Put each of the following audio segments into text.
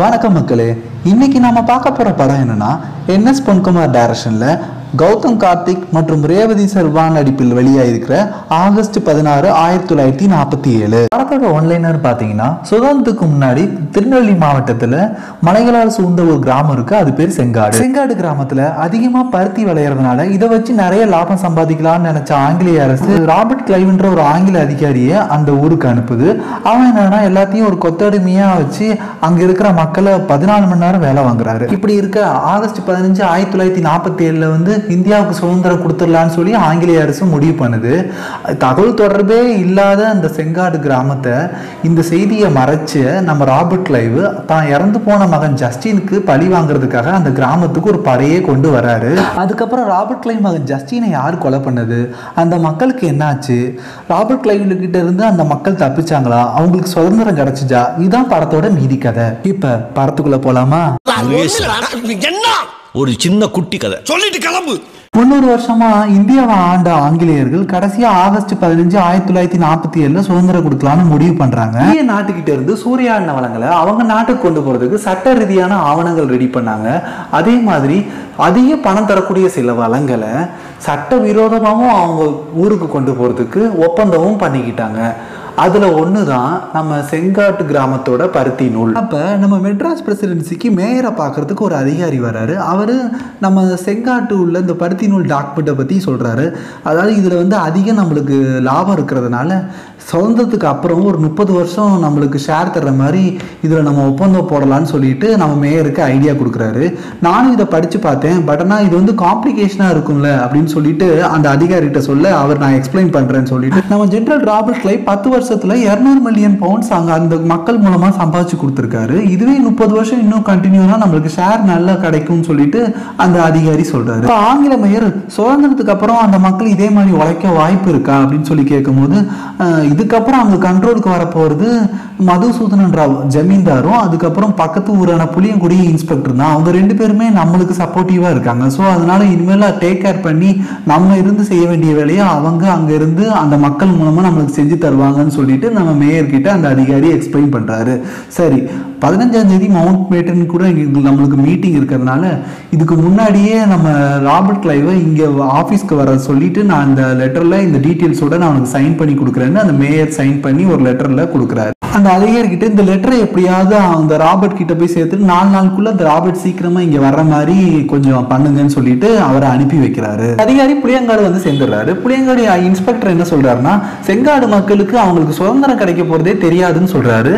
வணக்கம் மக்களே, இன்னைக்கு நாம பார்க்க போற படம் என்னன்னா NS பொன்குமார் டைரக்ஷன்ல கௌதம் கார்த்திக் மற்றும் ரேவதி சர்மா நடிப்பில் வெளியாயிருக்கிற ஆகஸ்ட் 16, 1947 படத்தோட ஒன்லைனர் பாத்தீங்கன்னா, சுதந்திரத்துக்கு முன்னாடி திருநெல்வேலி மாவட்டத்துல மலைகளால் சூழ்ந்த ஒரு கிராமம் இருக்கு. அது பேர் செங்காடு. செங்காடு கிராமத்துல அதிகமா பருத்தி விளையறதுனால இதை வச்சு நிறைய லாபம் சம்பாதிக்கலாம்னு நினைச்ச ஆங்கிலேய அரசு ராபர்ட் கிளைவ்ன்ற ஒரு ஆங்கில அதிகாரியை அந்த ஊருக்கு அனுப்புது. அவன் என்னன்னா எல்லாத்தையும் ஒரு கொத்தடிமையா வச்சு அங்க இருக்கிற மக்களை 14 மணி நேரம் வேலை வாங்குறாரு. இப்படி இருக்க ஆகஸ்ட் 15, 1947 வந்து இந்தியாவுக்கு சுதந்திரம் கொடுத்துடலான்னு சொல்லி ஆங்கிலேய அரசு முடிவு பண்ணுது. தகவல் தொடர்பே இல்லாத அந்த செங்காடு கிராமத்தை இந்த செய்தியை மறைச்சு நம்ம ராபர்ட் கிளைவ் தான் இறந்து போன மகன் ஜஸ்டினுக்கு பழி வாங்குறதுக்காக அந்த கிராமத்துக்கு ஒரு படையே கொண்டு வராரு. அதுக்கப்புறம் ராபர்ட் கிளைவ் மகன் ஜஸ்டினை யார் கொலை பண்ணது, அந்த மக்களுக்கு என்னாச்சு, ராபர்ட் கிளைவ் கிட்ட இருந்து அந்த மக்கள் தப்பிச்சாங்களா, அவங்களுக்கு சுதந்திரம் கிடைச்சிச்சா, இதுதான் படத்தோட மீதி கதை. இப்ப படத்துக்குள்ள போலாமா? ஒரு சின்ன குட்டி கதை சொல்லிட்டு கிளம்பு. 300 வருஷமா இந்தியாவை ஆண்ட ஆங்கிலேயர்கள் கடைசியா ஆகஸ்ட் 15, 1947 சுதந்திரம் கொடுக்கலாம்னு முடிவு பண்றாங்க. இந்திய நாட்டுக்கிட்ட இருந்து சூறையாடின வளங்களை அவங்க நாட்டுக்கு கொண்டு போறதுக்கு சட்ட ரீதியான ஆவணங்கள் ரெடி பண்ணாங்க. அதே மாதிரி அதிக பணம் தரக்கூடிய சில வளங்களை சட்ட விரோதமாகவும் அவங்க ஊருக்கு கொண்டு போறதுக்கு ஒப்பந்தமும் பண்ணிக்கிட்டாங்க. அதுல ஒண்ணுதான் நம்ம செங்காட்டு கிராமத்தோட பருத்தி நூல். அப்ப நம்ம மெட்ராஸ் பிரசிடென்சிக்கு மேயரை பாக்குறதுக்கு ஒரு அதிகாரி வராரு. அவரு நம்ம செங்காட்டு உள்ள இந்த பருத்தி நூல் டாக்குமெண்ட்டை பத்தி சொல்றாரு. அதாவது இதுல வந்து அதிகம் நம்மளுக்கு லாபம் இருக்கிறதுனால சுதந்திரத்துக்கு அப்புறம் ஒரு 30 வருஷம் நம்மளுக்கு ஷேர் தர்ற மாதிரி இதுல நம்ம ஒப்பந்தம் போடலான்னு சொல்லிட்டு நம்ம மேயருக்கு ஐடியா கொடுக்குறாரு. நானும் இதை படிச்சு பார்த்தேன், பட் ஆனா இது வந்து காம்ப்ளிகேஷனா இருக்கும்ல அப்படின்னு சொல்லிட்டு அந்த அதிகாரிகிட்ட சொல்ல அவர் நான் எக்ஸ்பிளைன் பண்றேன்னு சொல்லிட்டு நம்ம ஜெனரல் ராபர்ட் கிளைவ் 10 வருஷம் 200 மில்லியன் பவுண்ட்ஸ் அங்க அந்த மக்கள் மூலமா சம்பாதிச்சு கொடுத்திருக்காரு. இதுவே 30 வருஷம் இன்னும் கண்டினியூனா நம்மளுக்கு ஷேர் நல்லா கிடைக்கும் சொல்லிட்டு அந்த அதிகாரி சொல்றாரு. ஆங்கில மேயர் சுதந்திரத்துக்கு அப்புறம் அந்த மக்கள் இதே மாதிரி உழைக்க வாய்ப்பு இருக்கா அப்படின்னு சொல்லி கேட்கும் போது, இதுக்கப்புறம் அவங்க கண்ட்ரோலுக்கு வரப்போறது மதுசூதனன் ராவ் ஜமீன்தாரும் அதுக்கப்புறம் பக்கத்து ஊரான புளியங்குடி இன்ஸ்பெக்டர் தான். அவங்க 2 பேருமே நம்மளுக்கு சப்போர்ட்டிவா இருக்காங்க. ஸோ அதனால இனிமேல் டேக் கேர் பண்ணி நம்ம இருந்து செய்ய வேண்டிய வேலையை அவங்க அங்க இருந்து அந்த மக்கள் மூலமா நம்மளுக்கு செஞ்சு தருவாங்கன்னு சொல்லிட்டு நம்ம மேயர் கிட்ட அந்த அதிகாரி எக்ஸ்பிளைன் பண்றாரு. சரி, 15ஆம் தேதி மவுண்ட் பேட்டன் கூட நம்மளுக்கு மீட்டிங் இருக்கிறதுனால இதுக்கு முன்னாடியே நம்ம ராபர்ட் கிளைவை இங்கே ஆஃபீஸ்க்கு வர சொல்லிட்டு நான் அந்த லெட்டரில் இந்த டீட்டெயில்ஸோட நான் அவனுக்கு சைன் பண்ணி கொடுக்குறேன்னு அந்த மேயர் சைன் பண்ணி ஒரு லெட்டரில் கொடுக்குறாரு. அந்த அதிகாரிகிட்ட இந்த லெட்டரை எப்படியாவது அந்த ராபர்ட் கிட்ட போய் சேர்த்துட்டு 4 நாளுக்குள்ள அந்த ராபர்ட் சீக்கிரமா இங்கே வர்ற மாதிரி கொஞ்சம் பண்ணுங்கன்னு சொல்லிட்டு அவரை அனுப்பி வைக்கிறாரு. அதிகாரி புளியங்காடு வந்து சேர்ந்துடுறாரு. புளியங்காடு இன்ஸ்பெக்டர் என்ன சொல்றாருன்னா, செங்காடு மக்களுக்கு அவங்களுக்கு சுதந்திரம் கிடைக்க போறதே தெரியாதுன்னு சொல்றாரு.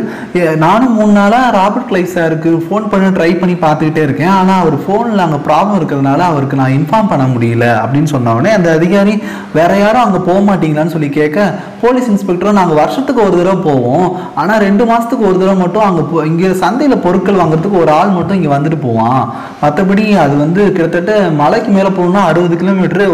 நானும் 3 நாளா ராபர்ட் கிளைவ் சாருக்கு ஃபோன் பண்ணி ட்ரை பண்ணி பார்த்துக்கிட்டே இருக்கேன், ஆனால் அவர் ஃபோனில் அங்கே ப்ராப்ளம் இருக்கிறதுனால அவருக்கு நான் இன்ஃபார்ம் பண்ண முடியல அப்படின்னு சொன்னோடனே அந்த அதிகாரி வேற யாரும் அங்கே போக மாட்டீங்களான்னு சொல்லி கேட்க, போலீஸ் இன்ஸ்பெக்டரும் நாங்கள் வருஷத்துக்கு ஒரு தடவை போவோம், ஆனால் 2 மாதத்துக்கு ஒரு தடவை மட்டும் அங்கே இங்கே சந்தையில் பொருட்கள் வாங்குறதுக்கு ஒரு ஆள் மட்டும் இங்கே வந்துட்டு போவான், மற்றபடி அது வந்து கிட்டத்தட்ட மலைக்கு மேலே போகணும்னா 60 கிலோமீட்டரு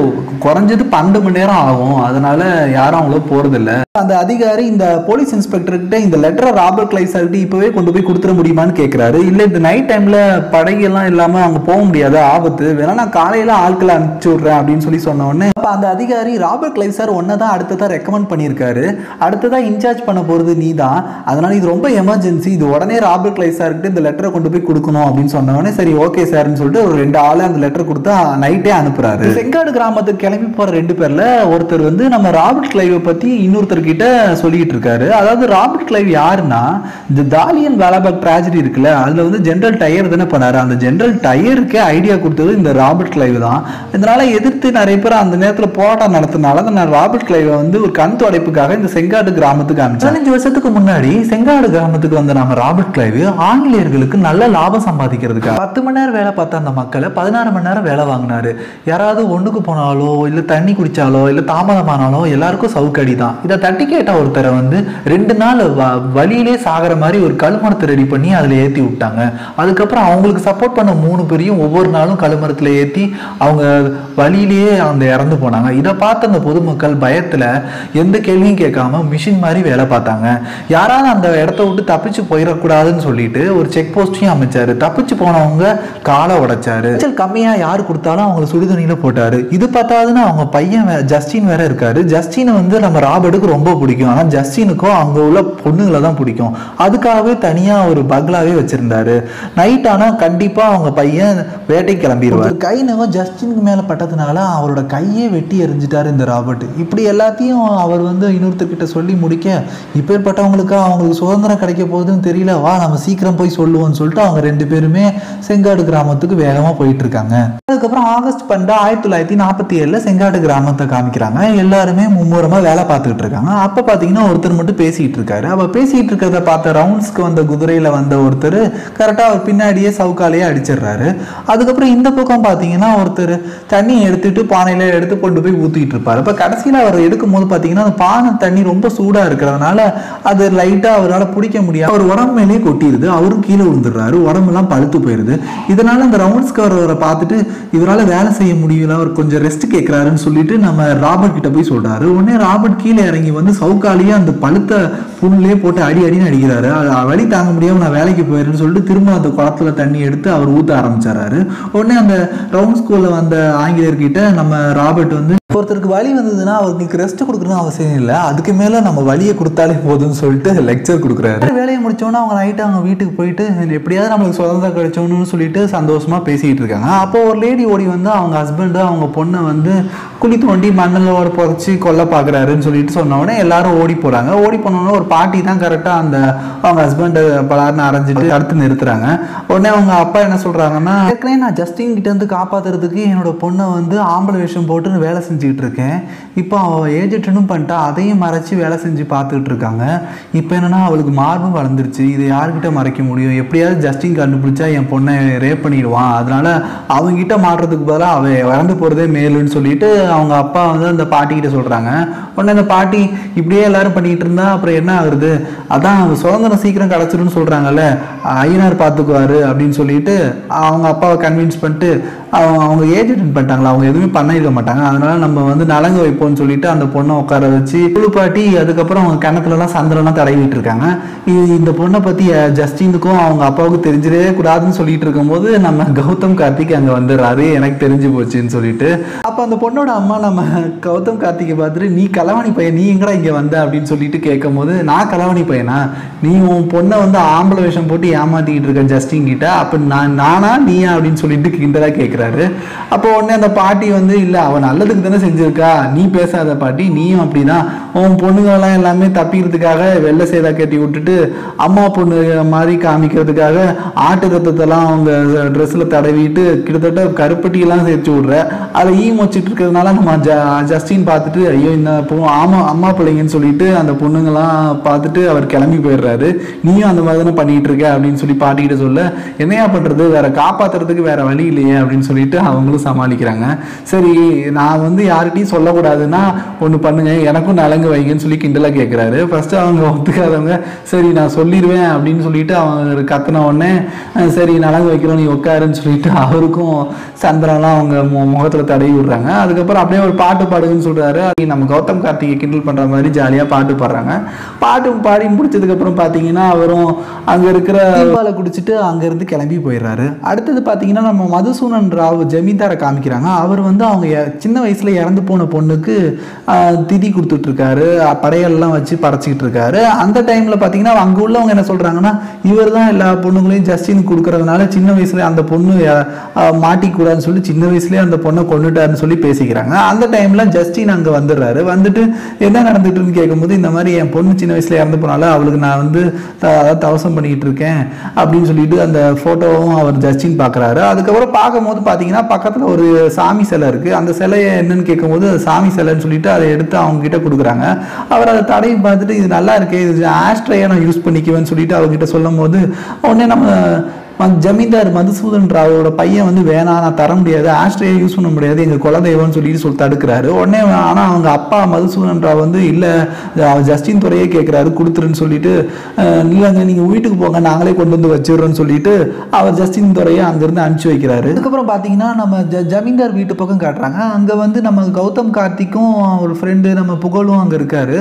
குறைஞ்சது 12 மணி நேரம் ஆகும், அதனால யாரும் அவங்களோ போகிறதில்ல. அந்த அதிகாரி இந்த போலீஸ் இன்ஸ்பெக்டர்கிட்ட இந்த லெட்டரை ராபர்ட் கிளைவ் சார்கிட்ட இப்போவே கொண்டு போய் கொடுத்துட முடியுமான்னு கேட்குறாரு. இல்லை, இந்த நைட் டைமில் படையெல்லாம் இல்லாமல் அங்கே போக முடியாது, ஆபத்து, வேணா நான் காலையில் ஆட்களை அனுப்பிச்சி விட்றேன் அப்படின்னு சொல்லி சொன்னோடனே அப்போ அந்த அதிகாரி ராபர்ட் கிளைவ் சார் ஒன்றை தான் அடுத்ததாக ரெக்கமெண்ட் பண்ணியிருக்காரு, அடுத்ததாக இன்சார்ஜ் பண்ண போகிறது நீ தான், அதனால இது ரொம்ப எமர்ஜென்சி, இது உடனே ராபர்ட் கிளைவ் சார்கிட்ட இந்த லெட்டரை கொண்டு போய் கொடுக்கணும் அப்படின்னு சொன்னோடனே சரி ஓகே சார்ன்னு சொல்லிட்டு ஒரு 2 ஆளை அந்த லெட்டர் கொடுத்தா நைட்டே அனுப்புறாரு. செங்காடு கிராமத்துக்கு கிளம்பி போகிற 2 பேரில் ஒருத்தர் வந்து நம்ம ராபர்ட் கிளைவை பற்றி இன்னொருத்தர் கிட்ட சொல்லிட்டு இருக்காரு. அதாவது ராபர்ட் கிளைவ் யாருன்னா, இந்த தாலியன் வாலாபாக் ட்ராஜடி இருக்குல்ல, அதுல வந்து ஜெனரல் டயர் தானே பண்ணாரு, அந்த ஜெனரல் டயருக்கு ஐடியா கொடுத்தது இந்த ராபர்ட் கிளைவ் தான். இதனால எதிர்த்து நிறைய பேர் அந்த நேரத்தில் போராட்டம் நடத்தினால நான் ராபர்ட் கிளைவை வந்து ஒரு கண் துடைப்புக்காக இந்த செங்காடு கிராமத்துக்கு அனுப்பிச்சேன். 15 வருஷத்துக்கு முன்னாடி செங்காடு கிராமத்துக்கு வந்த நம்ம ராபர்ட் கிளைவ் ஆங்கிலேயர்களுக்கு நல்ல லாபம் சம்பாதிக்கிறதுக்காக 10 மணி நேரம் வேலை பார்த்த அந்த மக்களை 16 மணி நேரம் வேலை வாங்கினாரு. யாராவது ஒண்ணுக்கு போனாலோ இல்லை தண்ணி குடிச்சாலோ இல்லை தாமதமானாலோ எல்லாருக்கும் சவுக்கடி தான். இதை தட்டி கேட்ட ஒருத்தரை வந்து 2 நாள் வழியிலே சாகிற மாதிரி ஒரு கழுமரத்தை ரெடி பண்ணி அதில் ஏற்றி விட்டாங்க. அதுக்கப்புறம் அவங்களுக்கு சப்போர்ட் பண்ண 3 பேரையும் ஒவ்வொரு நாளும் கழுமரத்தில் ஏற்றி அவங்க வழியிலேயே அந்த இறந்து போனாங்க. இதை பார்த்த அந்த பொதுமக்கள் பயத்தில் எந்த கேள்வியும் கேட்காம மிஷின் மாதிரி வேலை பார்த்தாங்க. யாராவது யாராவது அந்த இடத்த விட்டு தப்பிச்சு போயிடக்கூடாதுன்னு சொல்லிட்டு ஒரு செக் போஸ்டையும் அமைச்சாரு. தப்பிச்சு போனவங்க காலை உடைச்சாரு. கம்மியாக யார் கொடுத்தாலும் அவங்களை சுடுதண்ணியில் போட்டாரு. இது பார்த்தாதுன்னா அவங்க பையன் ஜஸ்டின் வேற இருக்காரு. ஜஸ்டினை வந்து நம்ம ராபர்ட்டுக்கு ரொம்ப பிடிக்கும். ஆனால் ஜஸ்டினுக்கும் அங்கே உள்ள பொண்ணுங்களை தான் பிடிக்கும். அதுக்காகவே தனியாக ஒரு பங்களாவே வச்சிருந்தாரு. நைட் ஆனால் கண்டிப்பாக அவங்க பையன் வேட்டைக்கு கிளம்பிடுவார். கை நகம் ஜஸ்டினுக்கு மேலே பட்டதுனால அவரோட கையே வெட்டி எரிஞ்சிட்டாரு இந்த ராபர்ட். இப்படி எல்லாத்தையும் அவர் வந்து இன்னொருத்தர்கிட்ட சொல்லி முடிக்க இப்பேற்பட்டவங்களுக்கு அவங்களுக்கு சுதந்திரம் கிடைக்க போகுதுன்னு தெரியல. வா நம்ம சீக்கிரம் போய் சொல்லுவோம்னு சொல்லிட்டு அவங்க ரெண்டு பேருமே செங்காடு கிராமத்துக்கு வேகமாக போயிட்டு இருக்காங்க. அதுக்கப்புறம் ஆகஸ்ட் 12, 1947 செங்காடு கிராமத்தை காமிக்கிறாங்க. எல்லாருமே மும்முரமாக வேலை பார்த்துக்கிட்டு இருக்காங்க. அப்போ பார்த்தீங்கன்னா ஒருத்தர் மட்டும் பேசிகிட்டு இருக்காரு. அவள் பேசிகிட்டு இருக்கிறத பார்த்த ரவுண்ட்ஸ்க்கு வந்த குதிரையில் வந்த ஒருத்தர் கரெக்டாக அவர் பின்னாடியே சவுக்காலையே அடிச்சிடுறாரு. அதுக்கப்புறம் இந்த பக்கம் பார்த்தீங்கன்னா ஒருத்தர் தண்ணி எடுத்துட்டு பானையில் எடுத்து கொண்டு போய் ஊற்றிக்கிட்டு இருப்பார். இப்போ கடைசியில் அவர் எடுக்கும் போது பார்த்தீங்கன்னா அந்த பானை தண்ணி ரொம்ப சூடாக இருக்கிறதுனால அது லைட்டாக அவரால் பிடிக்க முடியாது. அவர் உடம்பு மேலே கொட்டிடுது. அவரும் கீழே விழுந்துடுறாரு. உடம்பெல்லாம் பழுத்து போயிடுது. இதனால் அந்த ரவுண்ட்ஸ்க்கு அவரை பார்த்துட்டு இவரால் வேலை செய்ய முடியல, அவர் கொஞ்சம் ரெஸ்ட் கேட்குறாருன்னு சொல்லிட்டு நம்ம ராபர்ட் கிட்ட போய் சொல்கிறாரு. உடனே ராபர்ட் கீழே இறங்கி வந்து சவுக்காலியே அந்த பழுத்த புல்லே போட்டு அடி அடின்னு அடிக்கிறாரு. வழி தாங்க முடியாமல் நான் வேலைக்கு போயிடுறேன்னு சொல்லிட்டு திரும்ப அந்த குளத்துல தண்ணி எடுத்து அவர் ஊற்ற ஆரம்பிச்சிடறாரு. உடனே அந்த ரவுண்ட் ஸ்கூல்ல வந்த ஆங்கிலேயர்கிட்ட நம்ம ராபர்ட் வந்து ஒருத்தருக்கு வலி வந்ததுன்னா அவருக்கு ரெஸ்ட் கொடுக்கணும்னு அவசியம் இல்லை, அதுக்கு மேலே நம்ம வலியை கொடுத்தாலே போதும்னு சொல்லிட்டு லெக்சர் கொடுக்குறாரு. வேலையை முடிச்சோன்னா அவங்க நைட்டு அவங்க வீட்டுக்கு போயிட்டு எப்படியாவது நம்மளுக்கு சுதந்திரம் கிடைச்சோன்னு சொல்லிட்டு சந்தோஷமாக பேசிகிட்டு இருக்காங்க. அப்போ ஒரு லேடி ஓடி வந்து அவங்க ஹஸ்பண்டு அவங்க பொண்ணை வந்து குழி தோண்டி மண்ணலோட புதைச்சி கொல்ல பார்க்குறாருன்னு சொல்லிட்டு சொன்னோடனே எல்லாரும் ஓடி போகிறாங்க. ஓடி போனோடனே ஒரு பாட்டி தான் கரெக்டாக அந்த அவங்க ஹஸ்பண்டை பலார்னு அரைஞ்சிட்டு அடுத்து நிறுத்துறாங்க. உடனே அவங்க அப்பா என்ன சொல்கிறாங்கன்னா, ஏற்கனவே நான் ஜஸ்டின் கிட்டேருந்து காப்பாற்றுறதுக்கு என்னோட பொண்ணை வந்து ஆம்பளை விஷயம் போட்டுன்னு வேலை செஞ்சு இருக்கேன். இப்போ அவள் ஏஜென்ட்னும் பண்ணிட்டா, அதையும் மறைச்சு வேலை செஞ்சு பார்த்துட்டு இருக்காங்க. இப்போ என்னன்னா அவளுக்கு மார்பும் வளர்ந்துருச்சு. இது யார்கிட்ட மறைக்க முடியும்? எப்படியாவது ஜஸ்டின் கண்டுபிடிச்சா என் பொண்ணை ரேப் பண்ணிடுவான், அதனால அவங்ககிட்ட மாட்டுறதுக்கு பதிலாக அவ வளர்ந்து போறதே மேலுன்னு சொல்லிட்டு அவங்க அப்பா வந்து அந்த பாட்டிக்கிட்ட சொல்றாங்க. உடனே அந்த பாட்டி இப்படியே எல்லாரும் பண்ணிக்கிட்டு இருந்தா அப்புறம் என்ன ஆகுறது? அதான் சுதந்திரம் சீக்கிரம் கிடைச்சிருன்னு சொல்றாங்கல்ல, ஐயனார் பார்த்துக்குவாரு அப்படின்னு சொல்லிட்டு அவங்க அப்பாவை கன்வின்ஸ் பண்ணிட்டு அவங்க ஏஜென்ட் பண்ணிட்டாங்களா, அவங்க எதுவுமே பண்ணிருக்க மாட்டாங்க, அதனால நம்ம வந்து நலங்கு வைப்போம்னு சொல்லிட்டு அந்த பொண்ணை உட்கார வச்சு குளிப்பாட்டி அதுக்கப்புறம் அவங்க கணக்குலலாம் சந்திரலாம் தடவிட்டு இருக்காங்க. இந்த பொண்ணை பற்றி ஜஸ்டினுக்கும் அவங்க அப்பாவுக்கும் தெரிஞ்சிடே கூடாதுன்னு சொல்லிட்டு இருக்கும்போது நம்ம கௌதம் கார்த்திக் அங்கே வந்துடுறாரு. எனக்கு தெரிஞ்சு போச்சுன்னு சொல்லிட்டு அப்போ அந்த பொண்ணோட அம்மா நம்ம கௌதம் கார்த்திகை பார்த்துட்டு நீ கலவாணி பையன், நீ எங்கடா இங்கே வந்த அப்படின்னு சொல்லிட்டு கேட்கும் போது, நான் கலவாணி பையனா? நீ உன் பொண்ணை வந்து ஆம்பளை வேஷம் போட்டு ஏமாத்திக்கிட்டு இருக்க ஜஸ்டின் கிட்ட, அப்போ நானா நீயா அப்படின்னு சொல்லிட்டு கிண்டலாக கேட்குறாரு. அப்போ உடனே அந்த பாட்டி வந்து இல்லை அவன் நல்லதுக்கு தானே செஞ்சிருக்கா, நீ பேசாத பாட்டி, நீயும் அப்படிதான், உன் பொண்ணுங்கெல்லாம் எல்லாமே தப்பிக்கிறதுக்காக வெள்ளை சேதா கட்டி விட்டுட்டு அம்மா பொண்ணு மாதிரி காமிக்கிறதுக்காக ஆட்டு ரத்தத்தெல்லாம் அவங்க ட்ரெஸ்ஸில் தடவிட்டு கிட்டத்தட்ட கருப்பட்டியெல்லாம் சேர்த்து விட்ற, அதை ஈ மொச்சிட்டு இருக்கிறதுனால நம்ம ஜஸ்டின் பார்த்துட்டு ஐயோ இந்த அம்மா பிள்ளைங்கன்னு சொல்லிட்டு அந்த பொண்ணுங்கெல்லாம் பார்த்துட்டு அவர் கிளம்பி போயிடுறாரு. நீயும் அந்த மாதிரி தானே பண்ணிட்டு இருக்க அப்படின்னு சொல்லி பாட்டிக்கிட்ட சொல்ல, என்னையா பண்ணுறது, வேற காப்பாற்றுறதுக்கு வேற வழி இல்லையே அப்படின்னு சொல்லிட்டு அவங்களும் சமாளிக்கிறாங்க. சரி நான் வந்து யார்கிட்டையும் சொல்லக்கூடாதுன்னா ஒன்று பண்ணுங்க, எனக்கும் நலங்கு வைங்கன்னு சொல்லி கிண்டலாக கேட்குறாரு. ஃபஸ்ட்டு அவங்க ஒத்துக்காதவங்க சரி நான் சொல்லிடுவேன் அப்படின்னு சொல்லிட்டு அவங்க கத்தின உடனே சரி நலங்கு வைக்கிறோம் நீ உட்காருன்னு சொல்லிட்டு அவருக்கும் சந்திரம்லாம் அவங்க முகத்தில் தடவி விடுறாங்க. அதுக்கப்புறம் அப்படியே ஒரு பாட்டு பாடுங்கன்னு சொல்கிறாரு. நம்ம கௌதம் கார்த்திகை கிண்டல் பண்ணுற மாதிரி ஜாலியாக பாட்டு பாடுறாங்க. பாட்டு பாடி முடிச்சதுக்கப்புறம் பார்த்தீங்கன்னா அவரும் அங்கே இருக்கிற தீபாவளை குடிச்சிட்டு அங்கேருந்து கிளம்பி போயிடுறாரு. அடுத்தது பார்த்தீங்கன்னா நம்ம மதுசூனன் ராவ் ஜமீன்தாரை காமிக்கிறாங்க. அவர் வந்து அவங்க சின்ன வயசுல இறந்து போன பொண்ணுக்கு திதி கொடுத்துட்டு இருக்காரு. படையெல்லாம் வச்சு படைச்சிக்கிட்டு இருக்காரு. அந்த டைம்ல பாத்தீங்கன்னா அங்க உள்ளவங்க என்ன சொல்றாங்கன்னா, இவர் தான் எல்லா பொண்ணுங்களையும் ஜஸ்டின் கொடுக்கறதுனால சின்ன வயசுல அந்த பொண்ணு மாட்டிக்கூடாதுன்னு சொல்லி சின்ன வயசுலயே அந்த பொண்ணை கொண்டுட்டாருன்னு சொல்லி பேசிக்கிறாங்க. அந்த டைம்ல ஜஸ்டின் அங்க வந்துடுறாரு. வந்துட்டு என்ன நடந்துட்டுன்னு கேட்கும்போது இந்த மாதிரி என் பொண்ணு சின்ன வயசுல இறந்து போனாலும் அவளுக்கு நான் வந்து தவசம் பண்ணிக்கிட்டு இருக்கேன் அப்படின்னு சொல்லிட்டு அந்த போட்டோவும் அவர் ஜஸ்டின் பாக்குறாரு. அதுக்கப்புறம் பார்க்கும்போது பாத்தீங்கன்னா பக்கத்துல ஒரு சாமி சிலை இருக்கு. அந்த சிலையை என்னன்னு கேட்கும்போது சாமி சிலைன்னு சொல்லிட்டு அதை எடுத்து அவங்க கிட்ட கொடுக்குறாங்க. அவர் அதை தடவி பார்த்துட்டு இது நல்லா இருக்கு, இது ஆஸ்ட்ரையை நான் யூஸ் பண்ணிக்குவேன்னு சொல்லிட்டு அவர்கிட்ட சொல்லும் போது உடனே நம்ம ஜமீன்தார் மதுசூதன் ராவோட பையன் வந்து வேணா நான் தர முடியாது, ஆஸ்ட்ரேயா யூஸ் பண்ண முடியாது, எங்கள் குலதெய்வம்னு சொல்லிட்டு சொல்லி தடுக்கிறாரு. உடனே ஆனால் அவங்க அப்பா மதுசூதன் ராவ் வந்து இல்லை ஜஸ்டின் துறையே கேட்குறாரு கொடுத்துருன்னு சொல்லிட்டு, இல்லைங்க நீங்கள் வீட்டுக்கு போங்க நாங்களே கொண்டு வந்து வச்சிடுறோன்னு சொல்லிட்டு அவர் ஜஸ்டின் துறையை அங்கேருந்து அனுப்பிச்சி வைக்கிறாரு. அதுக்கப்புறம் பார்த்தீங்கன்னா நம்ம ஜமீன்தார் வீட்டு பக்கம் காட்டுறாங்க. அங்கே வந்து நம்ம கௌதம் கார்த்திக்கும் ஒரு ஃப்ரெண்டு நம்ம புகழும் அங்கே இருக்காரு.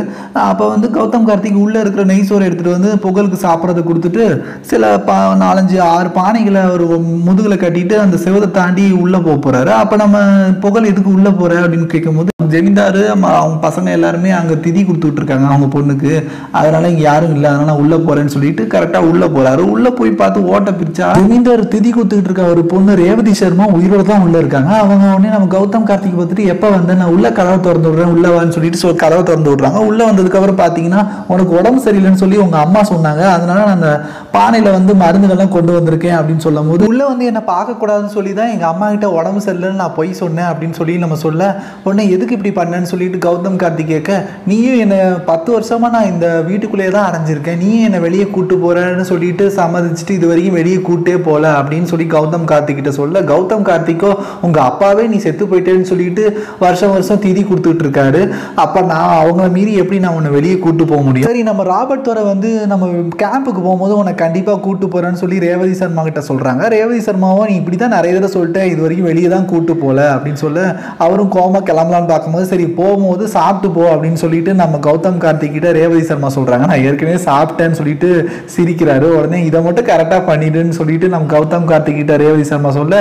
அப்போ வந்து கௌதம் கார்த்திக் உள்ளே இருக்கிற நெய்சோரை எடுத்துகிட்டு வந்து புகழுக்கு சாப்பிட்றதை கொடுத்துட்டு சில 4-5 6 பானைகளை ஒரு முதுகுல கட்டிட்டு அந்த செவத்தை தாண்டி உள்ள போறாரு. அப்ப நம்ம புகழ் எதுக்கு உள்ள போற அப்படின்னு கேட்கும் போது ஜமீன்தாரு அவங்க பசங்க எல்லாருமே அங்க திதி கொடுத்துட்டு இருக்காங்க அவங்க பொண்ணுக்கு, அதனால இங்க யாரும் இல்லை அதனால நான் உள்ள போறேன்னு சொல்லிட்டு கரெக்டா உள்ள போறாரு. உள்ள போய் பார்த்து ஓட்ட பிரிச்சா ஜமீன்தார் திதி கொடுத்துட்டு இருக்க ஒரு பொண்ணு ரேவதி சர்மா உயிரோட தான் உள்ள இருக்காங்க. அவங்க உடனே நம்ம கௌதம் கார்த்திக் பார்த்துட்டு எப்ப வந்து நான் உள்ள கதவை திறந்து விடுறேன் உள்ளவான்னு சொல்லிட்டு கதவை திறந்து விடுறாங்க. உள்ள வந்ததுக்கு அப்புறம் பாத்தீங்கன்னா உனக்கு உடம்பு சரியில்லைன்னு சொல்லி உங்க அம்மா சொன்னாங்க, அதனால நான் அந்த பானையில வந்து மருந்துகள்லாம் கொண்டு வந்திருக்கேன் அப்படின்னு சொல்லும் போது உள்ள வந்து என்ன பார்க்க கூடாதுன்னு சொல்லி தான் எங்க அம்மா கிட்ட உடம்பு சரியில்லைன்னு நான் போய் சொன்னேன் அப்படின்னு சொல்லி நம்ம சொல்ல உடனே எதுக்கு இப்படி பண்ணேன்னு சொல்லிட்டு கௌதம் கார்த்திக் கேட்க, நீயும் என்னை 10 வருஷமா நான் இந்த வீட்டுக்குள்ளேயே தான் அடைஞ்சிருக்கேன், நீயும் என்னை வெளியே கூட்டு போறேன்னு சொல்லிட்டு சம்மதிச்சுட்டு இது வரைக்கும் வெளியே கூட்டே போல அப்படின்னு சொல்லி கௌதம் கார்த்திகிட்ட சொல்ல, கௌதம் கார்த்திக்கோ உங்க அப்பாவே நீ செத்து போயிட்டேன்னு சொல்லிட்டு வருஷம் திதி கொடுத்துட்டு இருக்காரு. அப்ப நான் அவங்கள மீறி எப்படி நான் உன்னை வெளியே கூட்டு போக முடியும்? சரி நம்ம ராபர்ட் துறை வந்து நம்ம கேம்புக்கு போகும்போது உன்னை கண்டிப்பா கூட்டு போறேன்னு சொல்லி ரேவதி சர்மா கிட்ட சொல்றாங்க. ரேவதி சர்மாவோ நீ இப்படிதான் நிறைய தடவை சொல்லிட்டு இது வரைக்கும் வெளியே தான் கூட்டு போல அப்படின்னு சொல்ல அவரும் கோமா கிளம்பலாம் பார்க்கும்போது சரி போகும்போது சாப்பிட்டு போ அப்படின்னு சொல்லிட்டு நம்ம கௌதம் கார்த்திக் கிட்ட ரேவதி சர்மா சொல்றாங்க நான் ஏற்கனவே சாப்பிட்டேன்னு சொல்லிட்டு சிரிக்கிறாரு. உடனே இதை மட்டும் கரெக்டா பண்ணிடுன்னு சொல்லிட்டு நம்ம கௌதம் கார்த்திக் கிட்ட ரேவதி சர்மா சொல்ல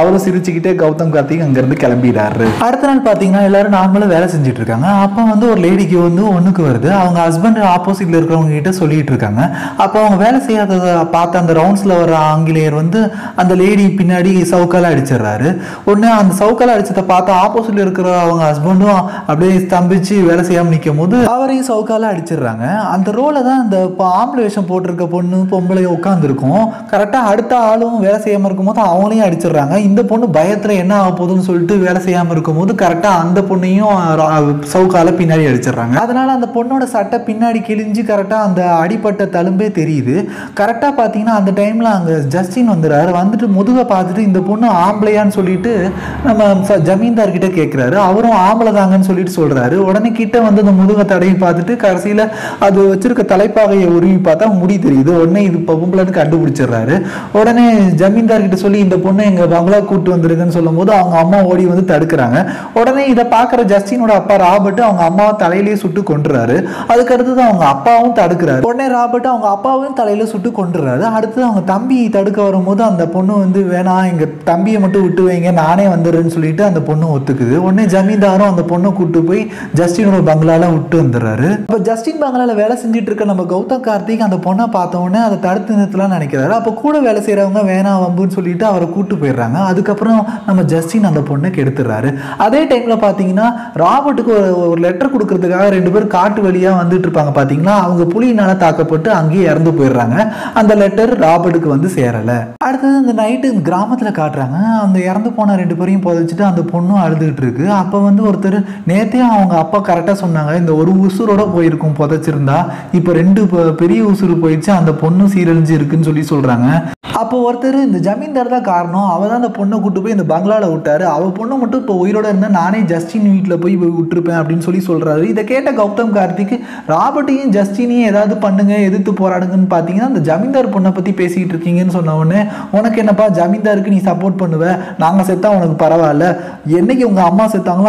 அவரும் சிரிச்சுக்கிட்டே கௌதம் கார்த்திக் அங்கிருந்து கிளம்பிடுறாரு. அடுத்த நாள் பாத்தீங்கன்னா எல்லாரும் நார்மலா வேலை செஞ்சுட்டு இருக்காங்க. அப்போ வந்து ஒரு லேடிக்கு வந்து ஒண்ணுக்கு வருது, அவங்க ஹஸ்பண்ட் ஆப்போசிட்ல இருக்கிறவங்க கிட்ட சொல்லிட்டு இருக்காங்க. அப்போ அவங்க வேலை செய்யாததை பார்த்த அந்த ரவுண்ட்ஸ்ல வர ஆங்கிலேயர் வந்து அந்த லேடி பின்னாடி சவுக்கால அடிச்சிடுறாரு. உடனே அந்த சவுக்கால அடிச்சதை பார்த்து ஆப்போசிட்ல இருக்கிற அவங்க ஹஸ்பண்டும் அப்படியே ஸ்தம்பிச்சு வேலை செய்யாமல் நிற்கும் போது அவரையும் சவுக்கால அடிச்சிடுறாங்க. அந்த ரோலை தான் அந்த ஆம்பளை வேஷம் போட்டிருக்க பொண்ணு பொம்பளை உட்காந்துருக்கும். கரெக்டாக அடுத்த ஆளும் வேலை செய்யாமல் இருக்கும்போது அவங்களையும் அடிச்சிடுறாங்க. இந்த பொண்ணு பயத்தில் என்ன ஆக போகுதுன்னு சொல்லிட்டு வேலை செய்யாமல் இருக்கும் போது கரெக்டாக அந்த பொண்ணையும் சவுக்கால பின்னாடி அடிச்சிடுறாங்க. அதனால அந்த பொண்ணோட சட்டை பின்னாடி கிழிஞ்சு கரெக்டாக அந்த அடிப்பட்ட தழும்பே தெரியுது. கரெக்டாக பார்த்தீங்கன்னா அந்த டைமில் அங்கே ஜஸ்டின் வந்துடுறாரு. வந்துட்டு முதுகை பார்த்துட்டு இந்த பொண்ணு ஆம்பளையான்னு சொல்லிட்டு நம்ம ஜமீன்தார்கிட்ட கேட்குறாரு. அவரும் ஆம்பளை தாங்கன்னு சொல்லிட்டு சொல்றாரு. உடனே கிட்ட வந்து அந்த முதுக தடையை பார்த்துட்டு கடைசியில அது வச்சிருக்க தலைப்பாகையை உருவி பார்த்தா முடி தெரியுது. உடனே இது பொம்பளைன்னு கண்டுபிடிச்சிடுறாரு. உடனே ஜமீன்தார் கிட்ட சொல்லி இந்த பொண்ணை எங்க பங்களா கூட்டு வந்துருக்குன்னு சொல்லும் போது அவங்க அம்மா ஓடி வந்து தடுக்கிறாங்க. உடனே இதை பார்க்குற ஜஸ்டினோட அப்பா ராபர்ட் அவங்க அம்மாவை தலையிலேயே சுட்டு கொண்டுறாரு. அதுக்கு அடுத்தது அவங்க அப்பாவும் தடுக்கிறாரு. உடனே ராபர்ட் அவங்க அப்பாவையும் தலையில சுட்டு கொண்டுறாரு. அடுத்தது அவங்க தம்பி தடுக்க வரும்போது அந்த பொண்ணு வந்து வேணாம் எங்க தம்பியை மட்டும் விட்டு வைங்க நானே வந்துடுறேன்னு சொல்லிட்டு அந்த பொண்ணு ஒத்துக்குது. உடனே ஜமீன்தார் அந்த பொண்ணை கூட்டு போய் ஜஸ்டினோட பங்களால விட்டு வந்துடுறாரு. அப்ப ஜஸ்டின் பங்களால வேலை செஞ்சுட்டு இருக்க நம்ம கௌதம் கார்த்திக் அந்த பொண்ணை பார்த்த உடனே அதை தடுத்து நிறுத்தலாம் நினைக்கிறாரு. அப்போ கூட வேலை செய்யறவங்க வேணாம் வம்புன்னு சொல்லிட்டு அவரை கூட்டு போயிடுறாங்க. அதுக்கப்புறம் நம்ம ஜஸ்டின் அந்த பொண்ணை கெடுத்துறாரு. அதே டைம்ல பாத்தீங்கன்னா ராபர்ட்டுக்கு ஒரு லெட்டர் கொடுக்கறதுக்காக 2 பேர் காட்டு வழியா வந்துட்டு இருப்பாங்க. பாத்தீங்கன்னா அவங்க புலியினால தாக்கப்பட்டு அங்கேயே இறந்து போயிடுறாங்க. அந்த லெட்டர் ராபர்ட்டுக்கு வந்து சேரல. அடுத்தது அந்த நைட்டு கிராமத்துல காட்டுறாங்க. அந்த இறந்து போன 2 பேரையும் புதைச்சிட்டு அந்த பொண்ணும் அழுதுகிட்டு இருக்கு. அப்ப வந்து ஒருத்தர் நேத்தே அவங்க அப்பா கரெக்டா சொன்னாங்க இந்த ஒரு உசுரோட போயிருக்கும் புதைச்சிருந்தா இப்ப 2 பெரிய உசுறு போயிடுச்சு அந்த பொண்ணு சீரழிஞ்சு இருக்குன்னு சொல்லி சொல்றாங்க. அப்போ ஒருத்தர் இந்த ஜமீன்தார் தான் காரணம், அவ தான் அந்த பொண்ணை கூட்டு போய் இந்த பங்களால விட்டாரு, அவ பொண்ணு மட்டும் இப்போ உயிரோட இருந்தா நானே ஜஸ்டின் வீட்டுல போய் விட்டுருப்பேன் அப்படின்னு சொல்லி சொல்றாரு. இதை கேட்ட கௌதம் கார்த்திக் ராபர்ட்டையும் ஜஸ்டினையும் ஏதாவது பண்ணுங்க எதிர்த்து போராடுங்கன்னு பாத்தீங்கன்னா அந்த ஜமீன்தார் பொண்ணை பத்தி பேசிக்கிட்டு இருக்கீங்கன்னு சொன்ன உடனே உனக்கு என்னப்பா ஜமீன்தாருக்கு நீ சப்போர்ட் பண்ணுவ, நாங்க செத்தா உனக்கு பரவாயில்ல, என்னைக்கு உங்க அம்மா செத்தாங்களோ